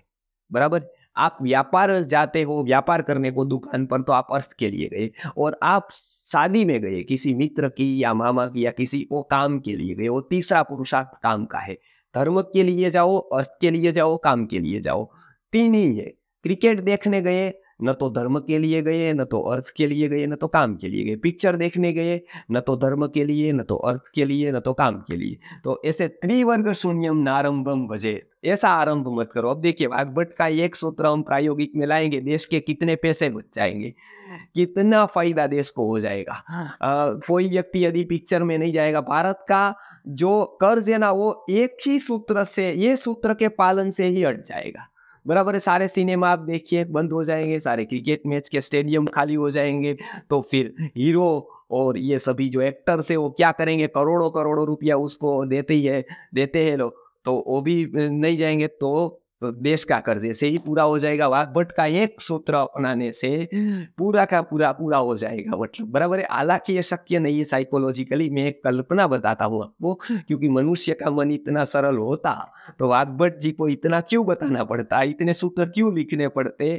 बराबर। आप व्यापार जाते हो व्यापार करने को दुकान पर, तो आप अर्थ के लिए गए। और आप शादी में गए किसी मित्र की या मामा की या किसी को काम के लिए गए, वो तीसरा पुरुषार्थ काम का है। धर्म के लिए जाओ, अर्थ के लिए जाओ, काम के लिए जाओ, तीन ही है। क्रिकेट देखने गए न तो धर्म के लिए गए, न तो अर्थ के लिए गए, न तो काम के लिए गए। पिक्चर देखने गए न तो धर्म के लिए, न तो अर्थ के लिए, न तो काम के लिए। तो ऐसे त्रिवर्ग शून्यम नारंभम भजे, ऐसा आरंभ मत करो। अब देखिए वाग्भट का एक सूत्र हम प्रायोगिक में लाएंगे, देश के कितने पैसे बच जाएंगे, कितना फायदा देश को हो जाएगा। आ, कोई व्यक्ति यदि पिक्चर में नहीं जाएगा, भारत का जो कर्ज है ना वो एक ही सूत्र से, ये सूत्र के पालन से ही हट जाएगा, बराबर है। सारे सिनेमा आप देखिए बंद हो जाएंगे, सारे क्रिकेट मैच के स्टेडियम खाली हो जाएंगे। तो फिर हीरो और ये सभी जो एक्टर्स है वो क्या करेंगे, करोड़ों करोड़ों रुपया उसको देते ही है देते हैं लोग, तो वो भी नहीं जाएंगे। तो देश का कर्ज ऐसे ही पूरा हो जाएगा। वाग्भट का एक सूत्र अपनाने से पूरा का पूरा पूरा हो जाएगा, मतलब बराबर है। हालांकि ये शक्य नहीं है साइकोलॉजिकली, मैं कल्पना बताता हूँ आपको, क्योंकि मनुष्य का मन इतना सरल होता तो वाग्भट जी को इतना क्यों बताना पड़ता, इतने सूत्र क्यों लिखने पड़ते।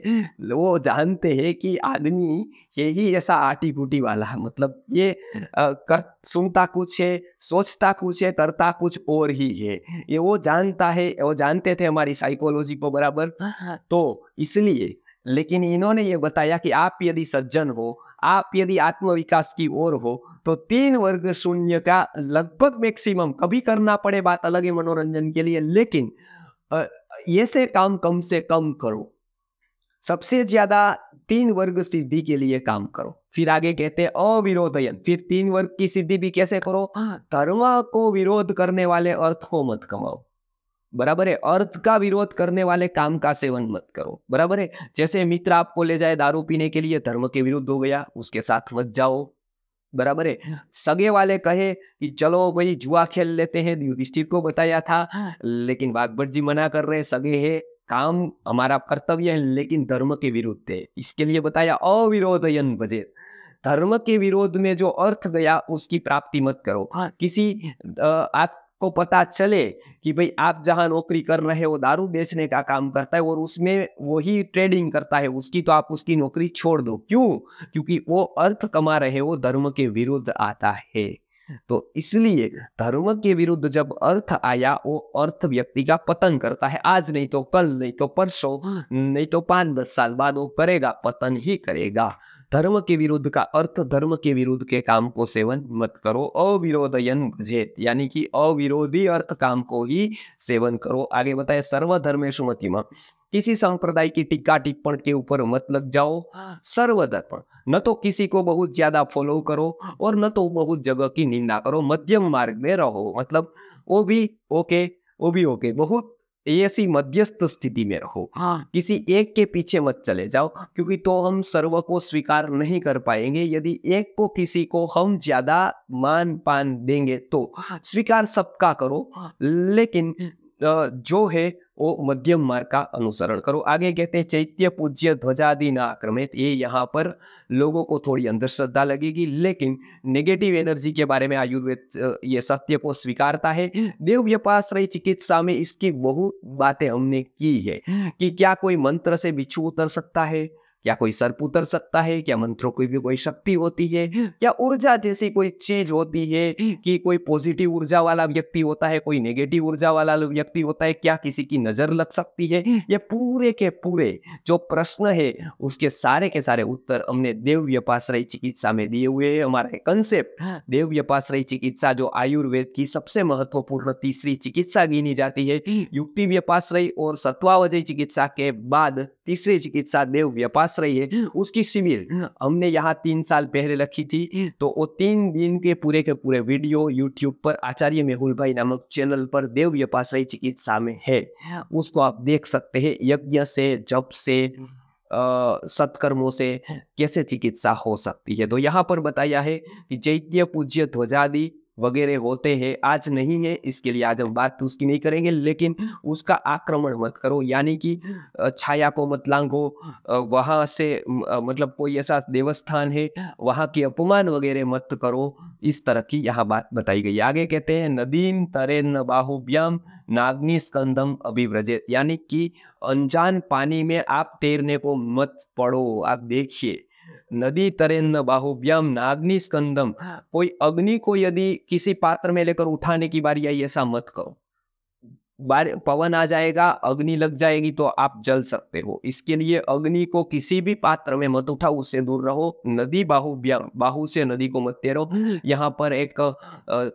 वो जानते हैं कि आदमी यही ऐसा आटी कूटी वाला, मतलब ये आ, कर, सुनता कुछ है, सोचता कुछ है, करता कुछ और ही है। ये वो जानता है, वो जानते थे हमारी साइकोलॉजी को बराबर, तो इसलिए। लेकिन इन्होंने ये बताया कि आप यदि सज्जन हो, आप यदि आत्मविकास की ओर हो, तो तीन वर्ग शून्य का लगभग मैक्सिमम कभी करना पड़े, बात अलग है मनोरंजन के लिए, लेकिन ये से काम कम से कम करो, सबसे ज्यादा तीन वर्ग सिद्धि के लिए काम करो। फिर आगे कहते हैं अविरोधयन, फिर तीन वर्ग की सिद्धि भी कैसे करो, धर्म को विरोध करने वाले अर्थ को मत कमाओ, बराबर है, अर्थ का विरोध करने वाले काम का सेवन मत करो, बराबर है। जैसे मित्र आपको ले जाए दारू पीने के लिए, धर्म के विरुद्ध हो गया, उसके साथ मत जाओ, बराबर है। सगे वाले कहे कि चलो भाई जुआ खेल लेते हैं, युधिष्ठिर को बताया था, लेकिन वाग्भट जी मना कर रहे, सगे है, काम हमारा कर्तव्य है लेकिन धर्म के विरुद्ध है, इसके लिए बताया अविरोधयन भजेत, धर्म के विरोध में जो अर्थ गया उसकी प्राप्ति मत करो। किसी आपको पता चले कि भाई आप जहाँ नौकरी कर रहे हो दारू बेचने का काम करता है और उसमें वही ट्रेडिंग करता है उसकी, तो आप उसकी नौकरी छोड़ दो। क्यों? क्योंकि वो अर्थ कमा रहे वो धर्म के विरुद्ध आता है। तो इसलिए धर्म के विरुद्ध जब अर्थ आया वो अर्थ व्यक्ति का पतन करता है। आज नहीं तो कल, नहीं तो परसों, नहीं तो पांच दस साल बाद वो करेगा, पतन ही करेगा। धर्म के विरुद्ध का अर्थ, धर्म के विरुद्ध के काम को सेवन मत करो। अविरोधयन भजेत यानी कि अविरोधी अर्थ काम को ही सेवन करो। आगे बताए सर्वधर्मेषु मतिमः, किसी संप्रदाय की टिक्का टिप्पण के ऊपर मत लग जाओ। सर्वधर्म, न तो किसी को बहुत ज्यादा फॉलो करो और न तो बहुत जगह की निंदा करो, मध्यम मार्ग में रहो, मतलब वो भी ओके वो भी ओके, बहुत ऐसी मध्यस्थ स्थिति में रहो। हाँ, किसी एक के पीछे मत चले जाओ क्योंकि तो हम सर्व को स्वीकार नहीं कर पाएंगे। यदि एक को किसी को हम ज्यादा मान पान देंगे तो स्वीकार सबका करो, लेकिन जो है वो मध्यम मार्ग का अनुसरण करो। आगे कहते हैं चैत्य पूज्य ध्वजादि न आक्रमित, ये यहाँ पर लोगों को थोड़ी अंधश्रद्धा लगेगी, लेकिन नेगेटिव एनर्जी के बारे में आयुर्वेद ये सत्य को स्वीकारता है। दिव्य पास रही चिकित्सा में इसकी बहुत बातें हमने की है कि क्या कोई मंत्र से बिच्छू उतर सकता है, क्या कोई सर्प उतर सकता है, क्या मंत्रों की भी कोई शक्ति होती है, क्या ऊर्जा जैसी कोई चीज होती है कि कोई पॉजिटिव ऊर्जा वाला व्यक्ति होता है, कोई नेगेटिव ऊर्जा वाला व्यक्ति होता है, क्या किसी की नजर लग सकती है। ये पूरे के पूरे जो प्रश्न है उसके सारे के सारे उत्तर हमने देवव्यपाश्रय चिकित्सा में दिए हुए हैं। हमारा कंसेप्ट देवव्यपाश्रय चिकित्सा जो आयुर्वेद की सबसे महत्वपूर्ण तीसरी चिकित्सा गिनी जाती है, युक्ति व्यपाश्रय और सत्वावजय चिकित्सा के बाद तीसरी चिकित्सा देवव्यपाश्रय रही है, उसकी शिविर हमने यहाँ तीन साल पहले रखी थी। तो वो तीन दिन के पूरे के पूरे वीडियो यूट्यूब पर आचार्य मेहुलभाई नामक चैनल पर देवव्यपाश्रय चिकित्सा में है, उसको आप देख सकते हैं। यज्ञ से, जप से, सत्कर्मों से कैसे चिकित्सा हो सकती है। तो यहाँ पर बताया है कि चैत्य पूज्य ध्वजादि वगैरह होते हैं, आज नहीं है इसके लिए आज हम बात उसकी नहीं करेंगे, लेकिन उसका आक्रमण मत करो, यानी कि छाया को मत लांघो, वहाँ से मतलब कोई ऐसा देवस्थान है वहाँ की अपमान वगैरह मत करो, इस तरह की यहाँ बात बताई गई। आगे कहते हैं नदीन तरेन बाहुभ्याम नाग्नि स्कंधम अभिव्रजित, यानी कि अनजान पानी में आप तैरने को मत पड़ो। आप देखिए नदी तरेन्न बाहुभ्याम नाग्नि स्कंदम, कोई अग्नि को यदि किसी पात्र में लेकर उठाने की बारी आई ऐसा मत करो, बार पवन आ जाएगा, अग्नि लग जाएगी तो आप जल सकते हो। इसके लिए अग्नि को किसी भी पात्र में मत उठाओ, उससे दूर रहो। नदी बाहुभ्याम, बाहु से नदी को मत तैरो। यहाँ पर एक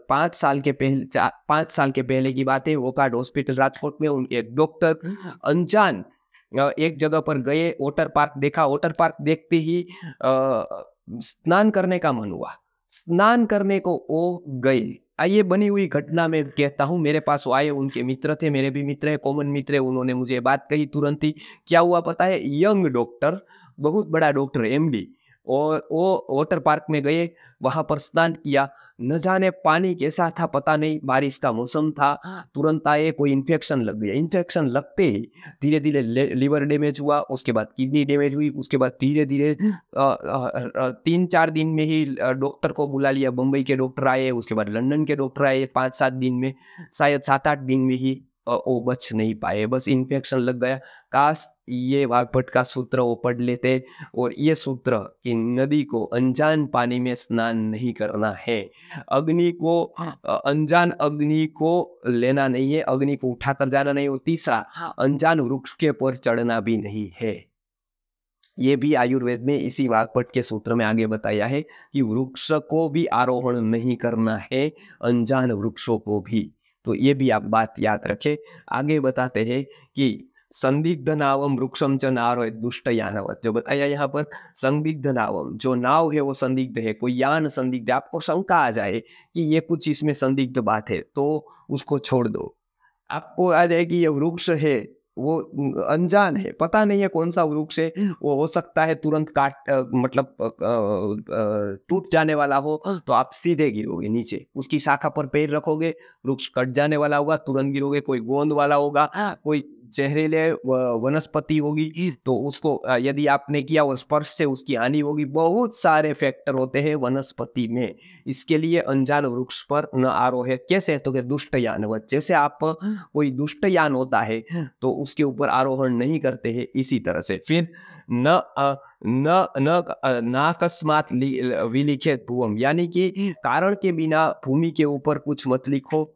पाँच साल के पहले पाँच साल के पहले की बात है, वोकार्ड हॉस्पिटल राजकोट में उनके एक डॉक्टर अनजान एक जगह पर गए, वाटर पार्क देखा, वाटर पार्क देखते ही आ, स्नान करने का मन हुआ, स्नान करने को वो गए। ये बनी हुई घटना में कहता हूँ, मेरे पास वो आए, उनके मित्र थे, मेरे भी मित्र हैं, कॉमन मित्र है, उन्होंने मुझे बात कही तुरंत ही। क्या हुआ पता है, यंग डॉक्टर, बहुत बड़ा डॉक्टर एमडी, और वो वाटर पार्क में गए, वहाँ पर स्नान किया, न जाने पानी कैसा था पता नहीं, बारिश का मौसम था, तुरंत आए, कोई इन्फेक्शन लग गया। इन्फेक्शन लगते ही धीरे धीरे लिवर डैमेज हुआ, उसके बाद किडनी डैमेज हुई, उसके बाद धीरे धीरे तीन चार दिन में ही डॉक्टर को बुला लिया, बम्बई के डॉक्टर आए, उसके बाद लंदन के डॉक्टर आए, पाँच सात दिन में, शायद सात आठ दिन में ही वो बच नहीं पाए, बस इन्फेक्शन लग गया। काश ये वाग्भट का सूत्र वो पढ़ लेते, और ये सूत्र कि नदी को अनजान पानी में स्नान नहीं करना है, अग्नि को अनजान अग्नि को लेना नहीं है, अग्नि को उठाकर जाना नहीं, और तीसरा अनजान वृक्ष के ऊपर चढ़ना भी नहीं है। ये भी आयुर्वेद में इसी वाग्भट के सूत्र में आगे बताया है कि वृक्ष को भी आरोहण नहीं करना है, अनजान वृक्षों को भी। तो ये भी आप बात याद रखें। आगे बताते हैं कि संदिग्ध नावम वृक्षम च नारो दुष्ट यानवत, जो बताया यहाँ पर संदिग्ध नावम, जो नाव है वो संदिग्ध है, कोई यान संदिग्ध, आपको शंका आ जाए कि ये कुछ इसमें संदिग्ध बात है तो उसको छोड़ दो। आपको आ जाए कि ये वृक्ष है वो अनजान है, पता नहीं है कौन सा वृक्ष है, वो हो सकता है तुरंत काट आ, मतलब टूट जाने वाला हो, तो आप सीधे गिरोगे नीचे, उसकी शाखा पर पैर रखोगे, वृक्ष कट जाने वाला होगा, तुरंत गिरोगे। कोई गोंद वाला होगा, कोई जहरीले वनस्पति होगी, तो उसको यदि आपने किया और स्पर्श से उसकी हानि होगी। बहुत सारे फैक्टर होते हैं वनस्पति में, इसके लिए अनजान वृक्ष पर न आरोह। कैसे? तो कि दुष्ट यानवत, जैसे आप कोई दुष्ट यान होता है तो उसके ऊपर आरोहण नहीं करते हैं, इसी तरह से। फिर न न न नाकस्मात विलिखेत भूम, यानी कि कारण के बिना भूमि के ऊपर कुछ मत लिखो,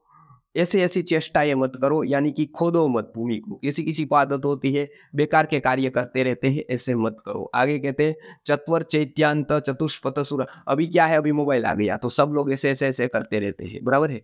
ऐसी ऐसी चेष्टाएं मत करो, यानी कि खोदो मत भूमि को, किसी किसी को आदत होती है, बेकार के कार्य करते रहते हैं, ऐसे मत करो। आगे कहते हैं चतवर चैत्यांत चतुष्पथ सुर, अभी क्या है, अभी मोबाइल आ गया तो सब लोग ऐसे ऐसे ऐसे करते रहते हैं, बराबर है।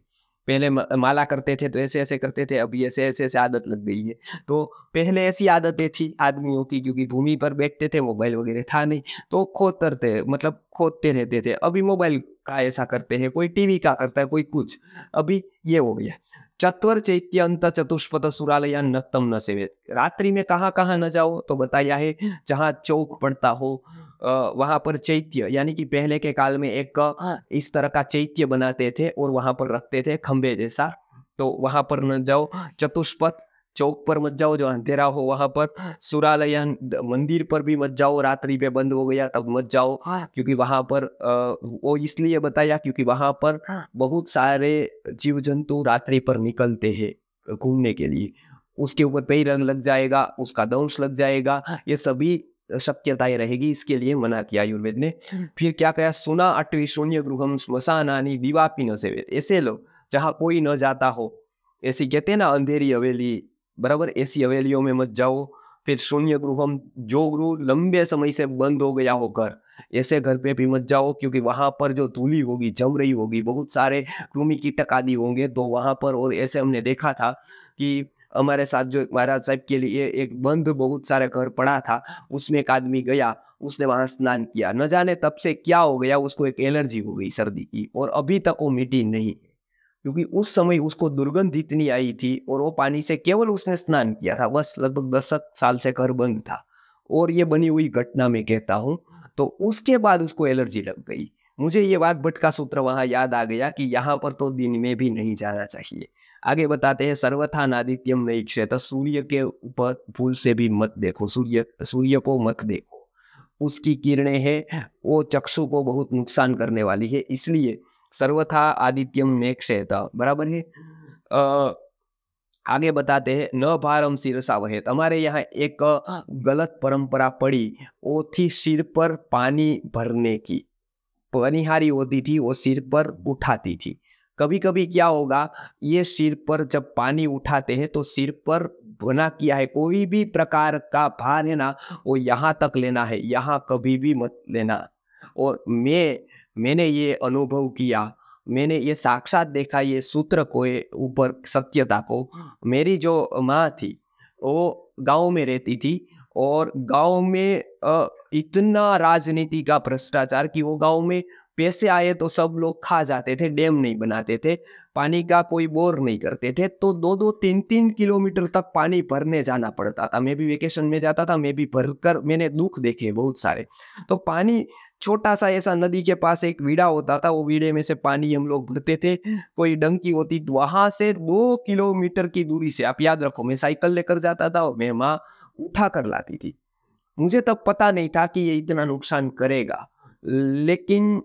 पहले माला करते थे तो ऐसे ऐसे करते थे, अभी ऐसे ऐसे ऐसे आदत लग गई है। तो पहले ऐसी आदतें थी आदमियों की, क्योंकि भूमि पर बैठते थे, मोबाइल वगैरह था नहीं, तो खोदते मतलब खोदते रहते थे। अभी मोबाइल का ऐसा करते हैं, कोई टीवी का करता है, कोई कुछ, अभी ये हो गया। चतुर चैत्यंत चतुष्पथ सुरालयान नक्तम न सेवेत, रात्रि में कहाँ कहाँ न जाओ, तो बताया है जहाँ चौक पड़ता हो वहाँ पर चैत्य, यानी कि पहले के काल में एक इस तरह का चैत्य बनाते थे और वहाँ पर रखते थे खंभे जैसा, तो वहाँ पर न जाओ। चतुष्पथ चौक पर मत जाओ जो अंधेरा हो वहां पर। सुरालयन मंदिर पर भी मत जाओ, रात्रि पे बंद हो गया तब मत जाओ, क्योंकि वहां पर वो इसलिए बताया क्योंकि वहां पर बहुत सारे जीव जंतु रात्रि पर निकलते हैं घूमने के लिए, उसके ऊपर पैर लग जाएगा, उसका दंश लग जाएगा, ये सभी शक्यताएं रहेगी, इसके लिए मना किया आयुर्वेद ने। फिर क्या कहा, सुना अटवी शून्य गृहम स्मशानानी दिवापी न सेवेत, ऐसे लोग जहाँ कोई न जाता हो, ऐसी कहते हैं ना अंधेरी हवेली, बराबर, ऐसी हवेलियों में मत जाओ। फिर शून्य गृहम, जो गृह लंबे समय से बंद हो गया हो घर, ऐसे घर पे भी मत जाओ, क्योंकि वहां पर जो धूली होगी जम रही होगी, बहुत सारे कृमि कीटक आदि होंगे तो वहां पर। और ऐसे हमने देखा था कि हमारे साथ जो महाराज साहब के लिए एक बंद बहुत सारे घर पड़ा था, उसमें एक आदमी गया, उसने वहां स्नान किया, न जाने तब से क्या हो गया, उसको एक एलर्जी हो गई सर्दी की, और अभी तक वो मिटी नहीं, क्योंकि उस समय उसको दुर्गंध इतनी आई थी, और वो पानी से केवल उसने स्नान किया था, बस लगभग दस साल से घर बंद था, और ये बनी हुई घटना में कहता हूँ। तो उसके बाद उसको एलर्जी लग गई। मुझे ये वाग्भट का सूत्र वहाँ याद आ गया कि यहाँ पर तो दिन में भी नहीं जाना चाहिए। आगे बताते हैं सर्वथा नादित्यम नैक्षेत, सूर्य के ऊपर भूल से भी मत देखो, सूर्य सूर्य को मत देखो, उसकी किरणें हैं वो चक्षु को बहुत नुकसान करने वाली है, इसलिए सर्वथा आदित्यम नेक्षेत, बराबर है। आ, आगे बताते हैं न भारम शिरसा वहेत, हमारे यहाँ एक गलत परंपरा पड़ी वो थी सिर पर पानी भरने की, पनिहारी होती थी वो सिर पर उठाती थी। कभी कभी क्या होगा, ये सिर पर जब पानी उठाते हैं तो सिर पर बना किया है कोई भी प्रकार का भार है ना, वो यहाँ तक लेना है, यहाँ कभी भी मत लेना। और मैं मैंने ये अनुभव किया, मैंने ये साक्षात देखा, ये सूत्र को ऊपर सत्यता को। मेरी जो माँ थी वो गांव में रहती थी, और गांव में इतना राजनीति का भ्रष्टाचार कि वो गांव में पैसे आए तो सब लोग खा जाते थे, डैम नहीं बनाते थे, पानी का कोई बोर नहीं करते थे, तो दो दो तीन तीन किलोमीटर तक पानी भरने जाना पड़ता था। मैं भी वेकेशन में जाता था, मैं भी भरकर, मैंने दुख देखे बहुत सारे। तो पानी छोटा सा ऐसा, नदी के पास एक वीड़ा होता था, वो वीड़े में से पानी हम लोग भरते थे, कोई डंकी होती, वहां से दो किलोमीटर की दूरी से, आप याद रखो मैं साइकिल लेकर जाता था और मैं माँ उठा कर लाती थी। मुझे तब पता नहीं था कि ये इतना नुकसान करेगा, लेकिन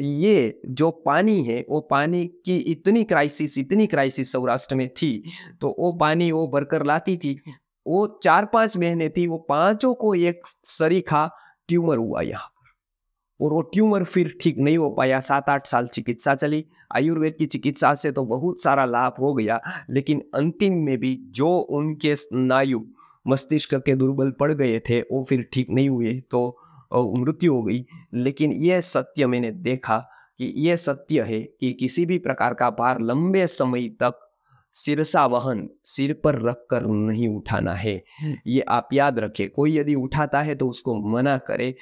ये जो पानी है वो पानी की इतनी क्राइसिस इतनी क्राइसिस सौराष्ट्र में थी, तो वो पानी वो भरकर लाती थी, वो चार पांच महीने थी, वो पांचों को एक सरीखा ट्यूमर हुआ यहाँ पर, और वो ट्यूमर फिर ठीक नहीं हो पाया। सात आठ साल चिकित्सा चली। आयुर्वेद की चिकित्सा से तो बहुत सारा लाभ हो गया, लेकिन अंतिम में भी जो उनके स्नायु मस्तिष्क के दुर्बल पड़ गए थे वो फिर ठीक नहीं हुए, तो मृत्यु हो गई। लेकिन यह सत्य मैंने देखा कि यह सत्य है कि किसी भी प्रकार का भार लंबे समय तक सिरसा वहन सिर पर रखकर नहीं उठाना है। ये आप याद रखें। कोई यदि उठाता है तो उसको मना करे,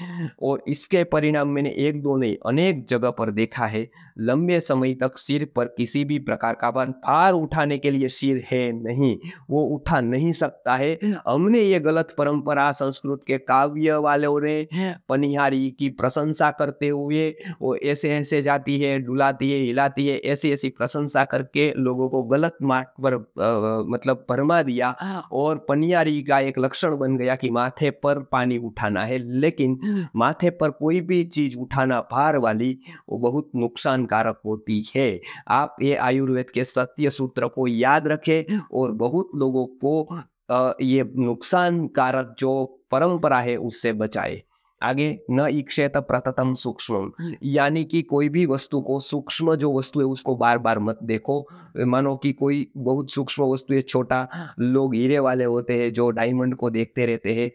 और इसके परिणाम मैंने एक दो नहीं अनेक जगह पर देखा है। लंबे समय तक सिर पर किसी भी प्रकार का भार भार उठाने के लिए सिर है नहीं, वो उठा नहीं सकता है। हमने ये गलत परंपरा संस्कृत के काव्य वालों ने पनिहारी की प्रशंसा करते हुए, वो ऐसे ऐसे जाती है, डुलाती है, हिलाती है, ऐसी ऐसी प्रशंसा करके लोगों को गलत पर आ, मतलब भरमा दिया, और पनियारी का एक लक्षण बन गया कि माथे पर पानी उठाना है। लेकिन माथे पर कोई भी चीज उठाना भार वाली वो बहुत नुकसानकारक होती है। आप ये आयुर्वेद के सत्य सूत्र को याद रखें, और बहुत लोगों को आ, ये नुकसानकारक जो परंपरा है उससे बचाए। आगे, न इक्षेत प्रततम सूक्ष्म, यानी कि कोई भी वस्तु को, सूक्ष्म जो वस्तु है उसको बार बार मत देखो। मानो कि कोई बहुत सूक्ष्म वस्तु है, छोटा, लोग हीरे वाले होते हैं जो डायमंड को देखते रहते हैं,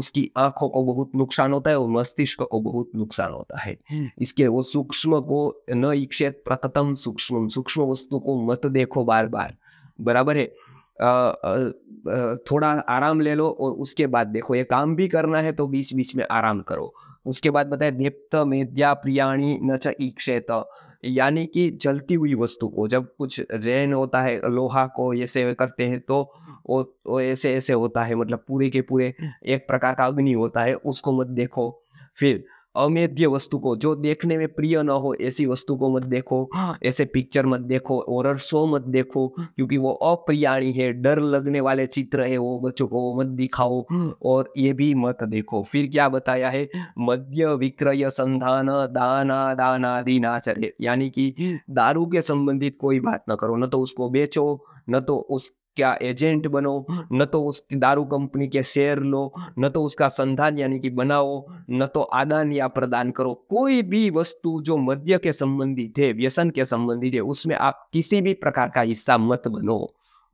उसकी आंखों को बहुत नुकसान होता है और मस्तिष्क को बहुत नुकसान होता है। इसके वो सूक्ष्म को, न इक्षेत प्रततम सूक्ष्म, सूक्ष्म वस्तु को मत देखो बार बार, बराबर है। आ, आ, थोड़ा आराम ले लो और उसके बाद देखो। ये काम भी करना है तो बीच बीच में आराम करो। उसके बाद बताए, दीप्त मेध्या प्रियाणी न च ईक्षेत, यानी कि जलती हुई वस्तु को, जब कुछ रेन होता है, लोहा को ऐसे करते हैं तो वो, वो ऐसे ऐसे होता है, मतलब पूरे के पूरे एक प्रकार का अग्नि होता है, उसको मत देखो। फिर अमेध्य वस्तु को, जो देखने में प्रिय न हो ऐसी वस्तु को मत देखो, ऐसे पिक्चर मत देखो, हॉरर शो मत देखो, क्योंकि वो अप्रियाणी है, डर लगने वाले चित्र है, वो बच्चों को वो मत दिखाओ, और ये भी मत देखो। फिर क्या बताया है, मध्य विक्रय संधान दाना दानादि ना चले, यानी कि दारू के संबंधित कोई बात न करो, न तो उसको बेचो, न तो उस क्या एजेंट बनो, न तो उसकी दारू कंपनी के शेयर लो, न तो उसका संधान यानी कि बनाओ, न तो आदान या प्रदान करो। कोई भी वस्तु जो मध्य के संबंधित है, व्यसन के संबंधित है, उसमें आप किसी भी प्रकार का हिस्सा मत बनो,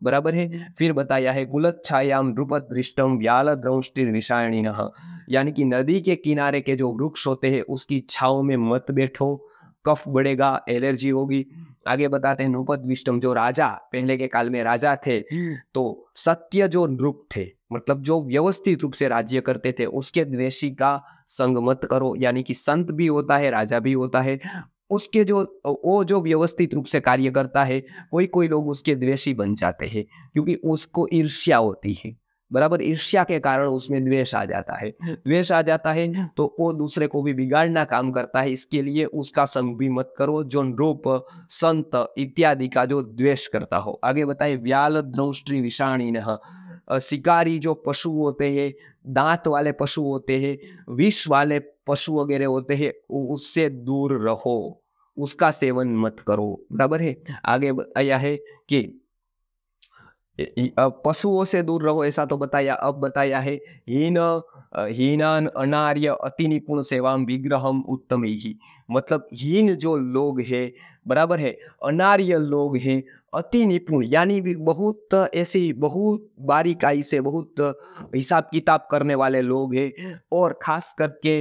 बराबर है। फिर बताया है, गुलच्छायाम नृपत दृष्टम व्याल द्रौष्टिर निशायणिनः, यानी कि नदी के किनारे के जो वृक्ष होते हैं उसकी छाव में मत बैठो, कफ बढ़ेगा, एलर्जी होगी। आगे बताते हैं, नृपत विष्टम, जो राजा, पहले के काल में राजा थे तो सत्य जो नृप थे, मतलब जो व्यवस्थित रूप से राज्य करते थे, उसके द्वेषी का संग मत करो, यानी कि संत भी होता है, राजा भी होता है, उसके जो वो जो व्यवस्थित रूप से कार्य करता है, कोई कोई लोग उसके द्वेषी बन जाते हैं क्योंकि उसको ईर्ष्या होती है, बराबर। ईर्ष्या के कारण उसमें द्वेष आ जाता है, द्वेष आ जाता है तो वो दूसरे को भी बिगाड़ना काम करता है, इसके लिए उसका संग भी मत करो, जो नृप, संत इत्यादि का जो द्वेष करता हो। आगे बताए, व्याल द्रौष्टि विषाणिनः, शिकारी जो पशु होते हैं, दांत वाले पशु होते हैं, विष वाले पशु वगैरह होते हैं, उससे दूर रहो, उसका सेवन मत करो, बराबर है। आगे बताया है कि पशुओं से दूर रहो, ऐसा तो बताया। अब बताया है, हीन हीनान अनार्य अति निपुण सेवाम विग्रहम उत्तमी ही, मतलब हीन जो लोग है, बराबर है, अनार्य लोग है, अति निपुण यानी बहुत ऐसी बहुत बारीकाई से बहुत हिसाब किताब करने वाले लोग हैं, और खास करके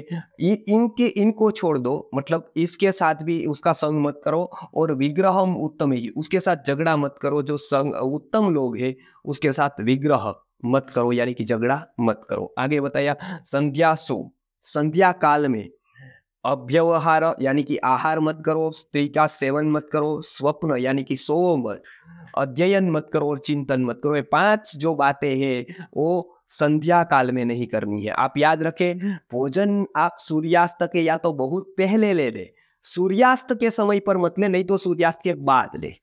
इनके इनको छोड़ दो, मतलब इसके साथ भी उसका संग मत करो, और विग्रहम उत्तम ही, उसके साथ झगड़ा मत करो, जो संग उत्तम लोग हैं उसके साथ विग्रह मत करो, यानी कि झगड़ा मत करो। आगे बताया, संध्यासु, संध्या काल में अव्यवहार यानी कि आहार मत करो, स्त्री का सेवन मत करो, स्वप्न यानी कि सो मत, अध्ययन मत करो, और चिंतन मत करो। ये पांच जो बातें हैं वो संध्या काल में नहीं करनी है, आप याद रखें। भोजन आप सूर्यास्त के या तो बहुत पहले ले ले, सूर्यास्त के समय पर मत ले, नहीं तो सूर्यास्त के बाद ले,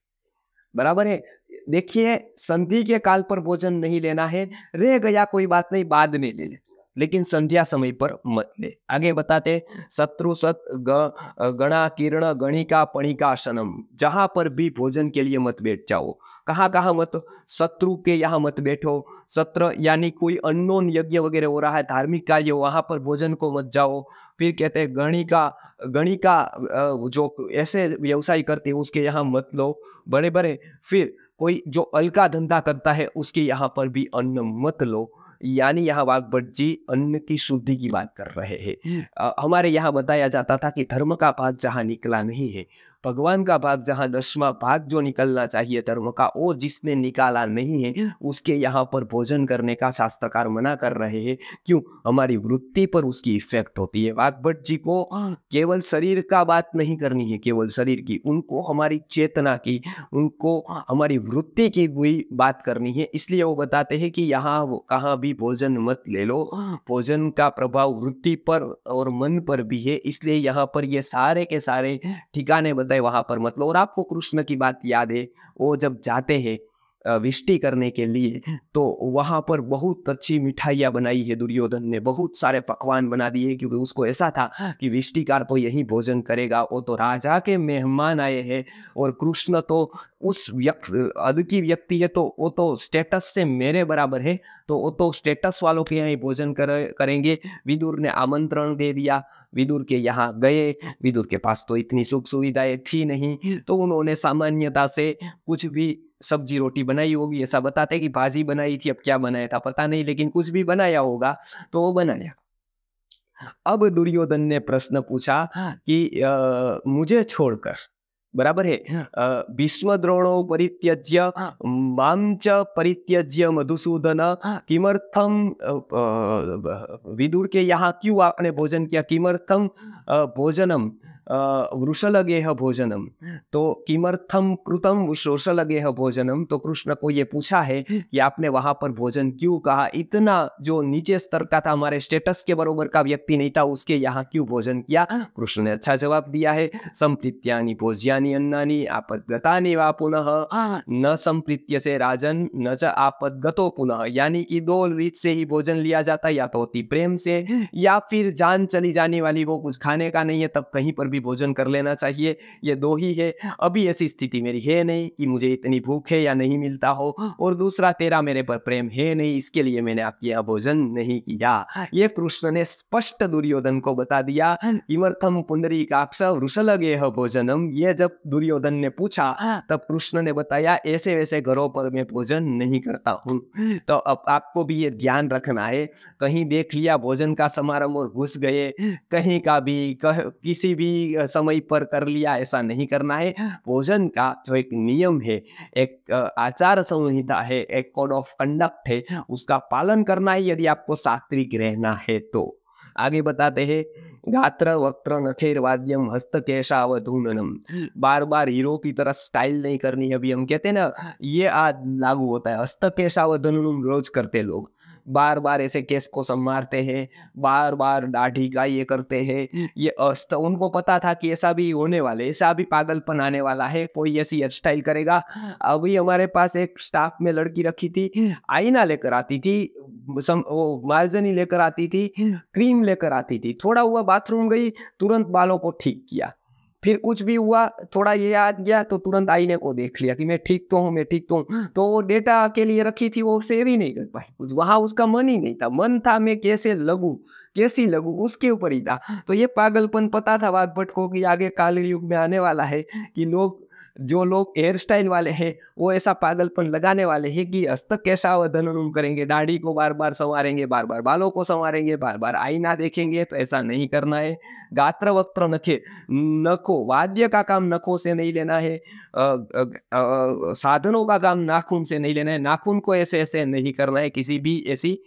बराबर है। देखिए, संधि के काल पर भोजन नहीं लेना है, रह गया कोई बात नहीं, बाद में ले ले, लेकिन संध्या समय पर मत ले। आगे बताते, शत्रु सत गणा किरण गणिका पणिकाशनम, जहां पर भी भोजन के लिए मत बैठ जाओ। कहाँ कहाँ मत, शत्रु के यहाँ मत बैठो। सत्र यानी कोई अननोन यज्ञ वगैरह हो रहा है, धार्मिक कार्य, वहां पर भोजन को मत जाओ। फिर कहते हैं गणिका, गणिका जो ऐसे व्यवसाय करते हैं उसके यहाँ मत लो, बड़े बड़े। फिर कोई जो अलका धंधा करता है उसके यहाँ पर भी अन्न मत लो। यानी यहाँ वाग्भट जी अन्न की शुद्धि की बात कर रहे हैं। हमारे यहाँ बताया जाता था कि धर्म का भाग जहाँ निकला नहीं है, भगवान का भाग जहाँ दसवां भाग जो निकलना चाहिए धर्म का, वो जिसने निकाला नहीं है उसके यहाँ पर भोजन करने का शास्त्रकार मना कर रहे हैं। क्यों? हमारी वृत्ति पर उसकी इफेक्ट होती है। वाग्भट जी को केवल शरीर का बात नहीं करनी है, केवल शरीर की, उनको हमारी चेतना की, उनको हमारी वृत्ति की भी बात करनी है। इसलिए वो बताते हैं कि यहाँ कहाँ भी भोजन मत ले लो। भोजन का प्रभाव वृत्ति पर और मन पर भी है, इसलिए यहाँ पर ये सारे के सारे ठिकाने बताए वहां पर मत लो। और आपको कृष्ण की बात याद है, वो जब जाते हैं विष्टि करने के लिए तो वहां पर बहुत अच्छी मिठाइयाँ बनाई है दुर्योधन ने, बहुत सारे पकवान बना दिए, क्योंकि उसको ऐसा था कि विष्टिकार तो यही भोजन करेगा, वो तो राजा के मेहमान आए हैं। और कृष्ण तो उस व्यक्ति अदकी व्यक्ति है, तो वो तो स्टेटस से मेरे बराबर है, तो वो तो स्टेटस वालों के यहाँ भोजन कर, करेंगे। विदुर ने आमंत्रण दे दिया, विदुर के यहाँ गए, विदुर के पास तो इतनी सुख सुविधाएं थी नहीं, तो उन्होंने सामान्यता से कुछ भी सब्जी रोटी बनाई होगी, ऐसा बताते कि भाजी बनाई थी, अब क्या बनाया था पता नहीं, लेकिन कुछ भी बनाया होगा तो वो बनाया। अब दुर्योधन ने प्रश्न पूछा कि आ, मुझे छोड़कर, बराबर है, भीष्म द्रोणो परित्यज्य माम च परित्यज्य मधुसूदन किमर्थम, विदुर के यहाँ क्यों आपने भोजन किया? किमर्थम भोजनम वृषलगेह भोजनम, तो किमर्थम कृतम वृषलगेह भोजनम, तो कृष्ण को ये पूछा है कि आपने वहां पर भोजन क्यों कहा? इतना जो नीचे स्तर का था, हमारे स्टेटस के बरोबर का व्यक्ति नहीं था, उसके यहाँ क्यों भोजन किया? कृष्ण ने अच्छा जवाब दिया है, संप्रीत्यानि भोज्यानि अन्नानि आपद्गतानि वा पुनः न संप्रीत्य से राजन न च आपद्गतो पुनः। यानी कि दो रीत से ही भोजन लिया जाता है, या तो अति प्रेम से, या फिर जान चली जाने वाली, वो कुछ खाने का नहीं है तब कहीं पर भी भोजन कर लेना चाहिए, ये दो ही है। अभी ऐसी स्थिति मेरी है नहीं कि मुझे इतनी भूख है या नहीं मिलता हो, और दूसरा तेरा मेरे पर प्रेम है नहीं, इसके लिए मैंने आपके यहाँ भोजन नहीं किया। ये कृष्ण ने स्पष्ट दुर्योधन को बता दिया। किमर्थम पुंडरीकाक्ष वृषलगेह भोजनम, ये जब दुर्योधन ने पूछा तब कृष्ण ने बताया ऐसे वैसे घरों पर मैं भोजन नहीं करता हूँ। तो अब आपको भी ये ध्यान रखना है, कहीं देख लिया भोजन का समारंभ और घुस गए, कहीं का भी कह, किसी भी समय पर कर लिया, ऐसा नहीं करना है। भोजन का जो एक नियम है, एक आचार संहिता है, एक कोड ऑफ कंडक्ट है, उसका पालन करना है यदि आपको सात्विक रहना है तो। आगे बताते हैं गात्र वक्त्र नखेरवाद्यम हस्तकेशावधूननम, बार बार हीरो की तरह स्टाइल नहीं करनी है। अभी हम कहते हैं ना, ये आज लागू होता है। हस्तकेशावधूननम रोज करते लोग, बार बार ऐसे केस को संवारते हैं, बार बार दाढ़ी का ये करते हैं, ये अस्त, उनको पता था कि ऐसा भी होने वाले, ऐसा भी पागलपन आने वाला है, कोई ऐसी हेयर स्टाइल करेगा। अभी हमारे पास एक स्टाफ में लड़की रखी थी, आईना लेकर आती थी, सम, वो मार्जनी लेकर आती थी, क्रीम लेकर आती थी, थोड़ा हुआ बाथरूम गई तुरंत बालों को ठीक किया, फिर कुछ भी हुआ थोड़ा ये याद गया तो तुरंत आईने को देख लिया कि मैं ठीक तो हूँ, मैं ठीक तो हूँ। तो वो डेटा के लिए रखी थी, वो सेव ही नहीं कर पाई, वहाँ उसका मन ही नहीं था, मन था मैं कैसे लगू कैसी लगू उसके ऊपर ही था। तो ये पागलपन पता था वाग्भट को कि आगे काले युग में आने वाला है कि लोग, जो लोग हेयर स्टाइल वाले हैं वो ऐसा पागलपन लगाने वाले हैं कि हस्तकेशावधनुम करेंगे, दाढ़ी को बार बार संवारेंगे, बार बार बालों को संवारेंगे, बार बार आईना देखेंगे, तो ऐसा नहीं करना है। गात्र वक्त्र नखे, नखो वाद्य का काम नखों से नहीं लेना है, आ, आ, आ, साधनों का काम नाखून से नहीं लेना है, नाखून को ऐसे ऐसे नहीं करना है, किसी भी ऐसी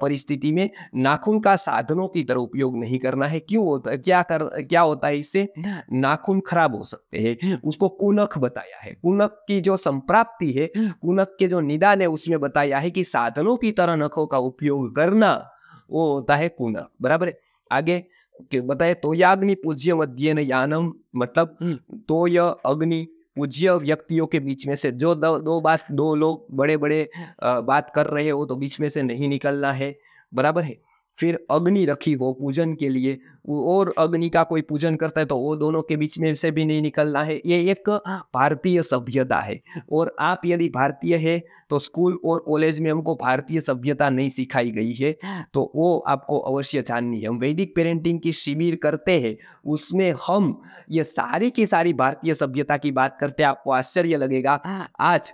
परिस्थिति में नाखून का साधनों की तरह उपयोग नहीं करना है। क्यों होता है, क्या कर क्या होता है इससे? नाखून खराब हो सकते हैं, उसको कुनक बताया है, कुनक की जो संप्राप्ति है, कुनक के जो निदान है उसमें बताया है कि साधनों की तरह नखों का उपयोग करना वो होता है कुनक, बराबर है। आगे बताए तो याग्नि पूज्य मध्यन यानम, मतलब तो यह अग्नि पूज्य व्यक्तियों के बीच में से, जो दो दो बात दो लोग बड़े बड़े बात कर रहे हो तो बीच में से नहीं निकलना है, बराबर है। फिर अग्नि रखी हो पूजन के लिए, और अग्नि का कोई पूजन करता है तो वो दोनों के बीच में से भी नहीं निकलना है। ये एक भारतीय सभ्यता है, और आप यदि भारतीय है तो स्कूल और कॉलेज में हमको भारतीय सभ्यता नहीं सिखाई गई है, तो वो आपको अवश्य जाननी है। हम वैदिक पेरेंटिंग की शिविर करते हैं, उसमें हम ये सारी की सारी भारतीय सभ्यता की बात करते हैं। आपको आश्चर्य लगेगा, आज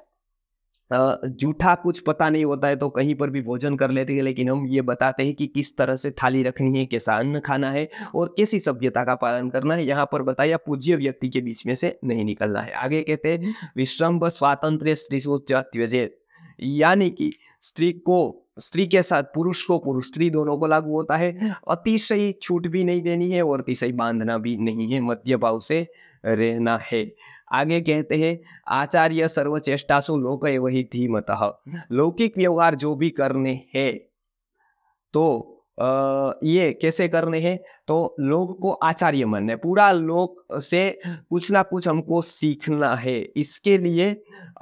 जूठा कुछ पता नहीं होता है तो कहीं पर भी भोजन कर लेते हैं, लेकिन हम ये बताते हैं कि किस तरह से थाली रखनी है, कैसा अन्न खाना है और कैसी सभ्यता का पालन करना है। यहाँ पर बताया पूज्य व्यक्ति के बीच में से नहीं निकलना है। आगे कहते हैं विश्रम्भ स्वातंत्र्य स्त्री सूत्य, यानी कि स्त्री को स्त्री के साथ, पुरुष को पुरुष, स्त्री दोनों को लागू होता है। अतिशय छूट भी नहीं देनी है और अतिशय बांधना भी नहीं है, मध्य भाव से रहना है। आगे कहते हैं आचार्य सर्वचेष्टासु लोक वही धीमतः, लौकिक व्यवहार जो भी करने हैं तो आ, ये कैसे करने हैं, तो लोग को आचार्य मानने, पूरा लोक से कुछ ना कुछ हमको सीखना है, इसके लिए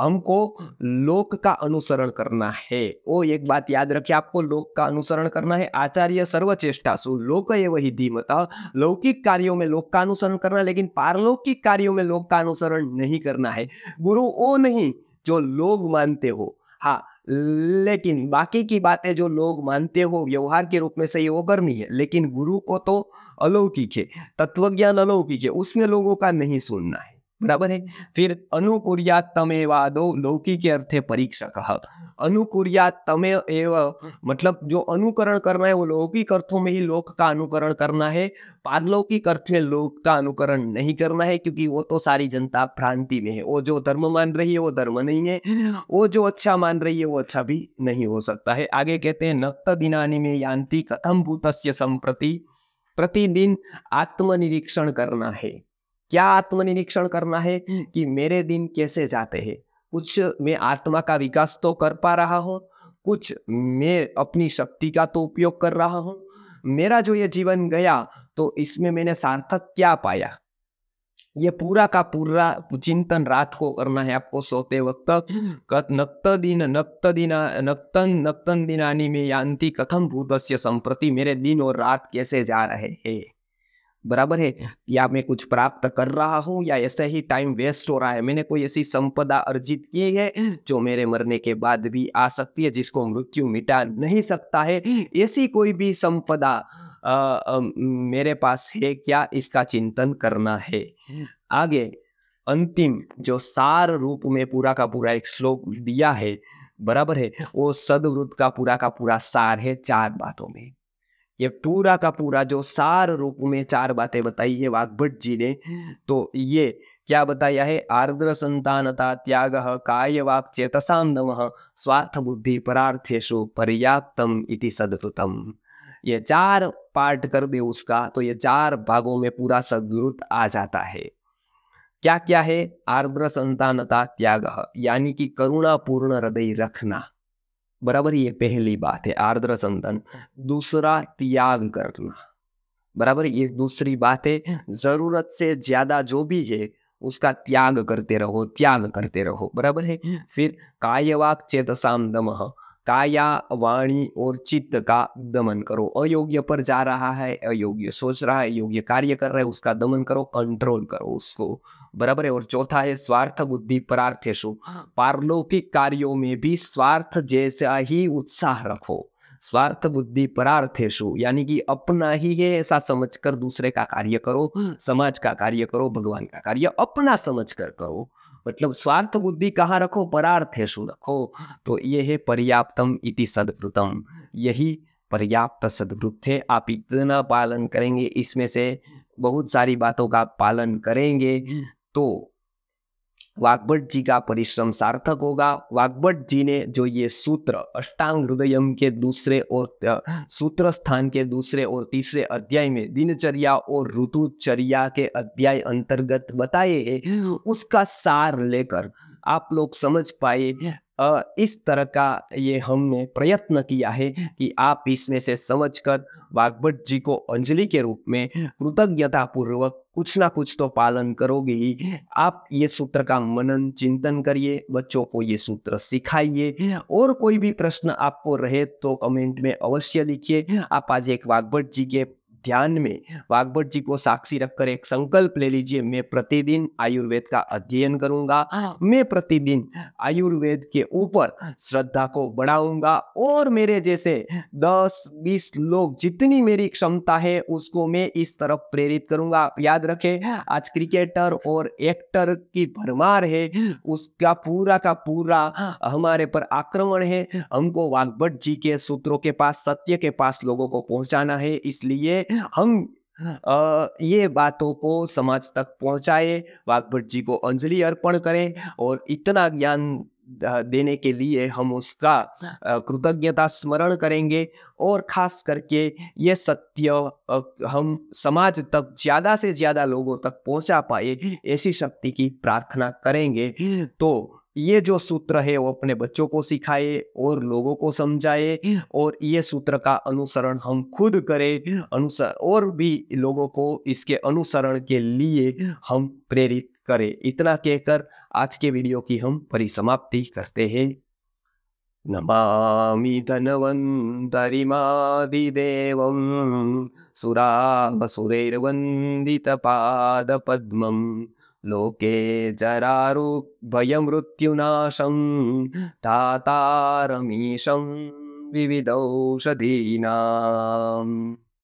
हमको लोक का अनुसरण करना है। वो एक बात याद रखिए, आपको लोक का अनुसरण करना है। आचार्य सर्वचेष्टासु लोक वही धीमतः, लौकिक कार्यों में लोक का अनुसरण करना है, लेकिन पारलौकिक कार्यों में लोक का अनुसरण नहीं करना है। गुरु वो नहीं जो लोग मानते हो, हाँ, लेकिन बाकी की बातें जो लोग मानते हो व्यवहार के रूप में सही वो करनी है, लेकिन गुरु को तो अलौकिक है, तत्वज्ञान अलौकिक है, उसमें लोगों का नहीं सुनना है, बराबर है। फिर अनुकुर्यात तमेवादो लौकिक अर्थे परीक्षा कहा, अनुकुर्यात तमे एव मतलब जो अनुकरण करना है वो लौकिक अर्थों में ही लोक का अनुकरण करना है, पारलौकिक अर्थ में लोक का अनुकरण नहीं करना है, क्योंकि वो तो सारी जनता भ्रांति में है। वो जो धर्म मान रही है वो धर्म नहीं है, वो जो अच्छा मान रही है वो अच्छा भी नहीं हो सकता है। आगे कहते हैं नक्त दिनानि में यान्ति कथम भूतस्य संप्रति, प्रतिदिन आत्मनिरीक्षण करना है। क्या आत्मनिरीक्षण करना है कि मेरे दिन कैसे जाते हैं, कुछ मैं आत्मा का विकास तो कर पा रहा हूँ, कुछ मैं अपनी शक्ति का तो उपयोग कर रहा हूँ, मेरा जो ये जीवन गया तो इसमें मैंने सार्थक क्या पाया, ये पूरा का पूरा चिंतन रात को करना है आपको सोते वक्त। नक्त दिन नक्त दिना नक्तन नक्तन दिनानि में यान्ति कथम भूतस्य संप्रति, मेरे दिन और रात कैसे जा रहे हैं, बराबर है। या मैं कुछ प्राप्त कर रहा हूँ या ऐसे ही टाइम वेस्ट हो रहा है, मैंने कोई ऐसी संपदा अर्जित की है जो मेरे मरने के बाद भी आ सकती है, जिसको मृत्यु मिटा नहीं सकता है, ऐसी कोई भी संपदा आ, आ, मेरे पास है क्या, इसका चिंतन करना है। आगे अंतिम जो सार रूप में पूरा का पूरा एक श्लोक दिया है, बराबर है, वो सद्वृत्त का पूरा का पूरा सार है चार बातों में। ये पूरा का पूरा जो सार रूप में चार बातें बताई है वाग्भट जी ने, तो ये क्या बताया है, आर्द्र संतानता त्याग काय वाक् चेतसां नमः स्वार्थ बुद्धि परार्थेषु पर्याप्तम इति सद्वृतम। ये चार पार्ट कर दे उसका तो ये चार भागों में पूरा सद्वृत्त आ जाता है। क्या क्या है, आर्द्र संतानता त्याग यानी कि करुणापूर्ण हृदय रखना, बराबर, ये पहली बात है आर्द्र संतान। दूसरा त्याग करना, बराबर, ये दूसरी बात है, जरूरत से ज्यादा जो भी है उसका त्याग करते रहो, त्याग करते रहो, बराबर है। फिर कायवाक चेतसाम दमः, काया वाणी और चित्त का दमन करो, अयोग्य पर जा रहा है, अयोग्य सोच रहा है, अयोग्य कार्य कर रहा है, उसका दमन करो, कंट्रोल करो उसको, बराबर है। और चौथा है स्वार्थ बुद्धि परार्थेषु, पारलौकिक कार्यों में भी स्वार्थ जैसा ही उत्साह रखो, स्वार्थ बुद्धि परार्थेषु यानी कि अपना ही है ऐसा समझकर दूसरे का कार्य करो, समाज का कार्य करो, भगवान का कार्य अपना समझकर करो, मतलब स्वार्थ बुद्धि कहाँ रखो, परार्थेषु रखो। तो ये है पर्याप्तम इति सद्वृतम, यही पर्याप्त सद्वृत्त है। आप इतना पालन करेंगे, इसमें से बहुत सारी बातों का पालन करेंगे तो वाग्भट जी का परिश्रम सार्थक होगा। वाग्भट जी ने जो ये सूत्र अष्टांग हृदयम के दूसरे और सूत्र स्थान के दूसरे और तीसरे अध्याय में दिनचर्या और ऋतुचर्या के अध्याय अंतर्गत बताए हैं, उसका सार लेकर आप लोग समझ पाए, इस तरह का ये हमने प्रयत्न किया है कि आप इसमें से समझकर वाग्भट जी को अंजलि के रूप में कृतज्ञता पूर्वक कुछ ना कुछ तो पालन करोगे ही। आप ये सूत्र का मनन चिंतन करिए, बच्चों को ये सूत्र सिखाइए, और कोई भी प्रश्न आपको रहे तो कमेंट में अवश्य लिखिए। आप आज एक वाग्भट जी के ध्यान में वाग्भट जी को साक्षी रखकर एक संकल्प ले लीजिए, मैं प्रतिदिन आयुर्वेद का अध्ययन करूंगा, मैं प्रतिदिन आयुर्वेद के ऊपर श्रद्धा को बढ़ाऊंगा, और मेरे जैसे दस बीस लोग जितनी मेरी क्षमता है उसको मैं इस तरफ प्रेरित करूंगा। याद रखें, आज क्रिकेटर और एक्टर की भरमार है, उसका पूरा का पूरा हमारे पर आक्रमण है। हमको वाग्भट जी के सूत्रों के पास, सत्य के पास लोगों को पहुंचाना है, इसलिए हम आ, ये बातों को समाज तक पहुंचाए, वाग्भट जी को अंजलि अर्पण करें, और इतना ज्ञान देने के लिए हम उसका कृतज्ञता स्मरण करेंगे। और खास करके ये सत्य हम समाज तक ज्यादा से ज्यादा लोगों तक पहुंचा पाए, ऐसी शक्ति की प्रार्थना करेंगे। तो ये जो सूत्र है वो अपने बच्चों को सिखाए और लोगों को समझाए, और ये सूत्र का अनुसरण हम खुद करें, अनुसरण और भी लोगों को इसके अनुसरण के लिए हम प्रेरित करें। इतना कहकर आज के वीडियो की हम परिसमाप्ति करते हैं। नमामि धनवन्तरिमादिदेवं सुरासुरैर्वन्दितपादपद्मं लोके जरारुग्भयं मृत्युनाशं दातारमीशं विविधौषधीनाम्।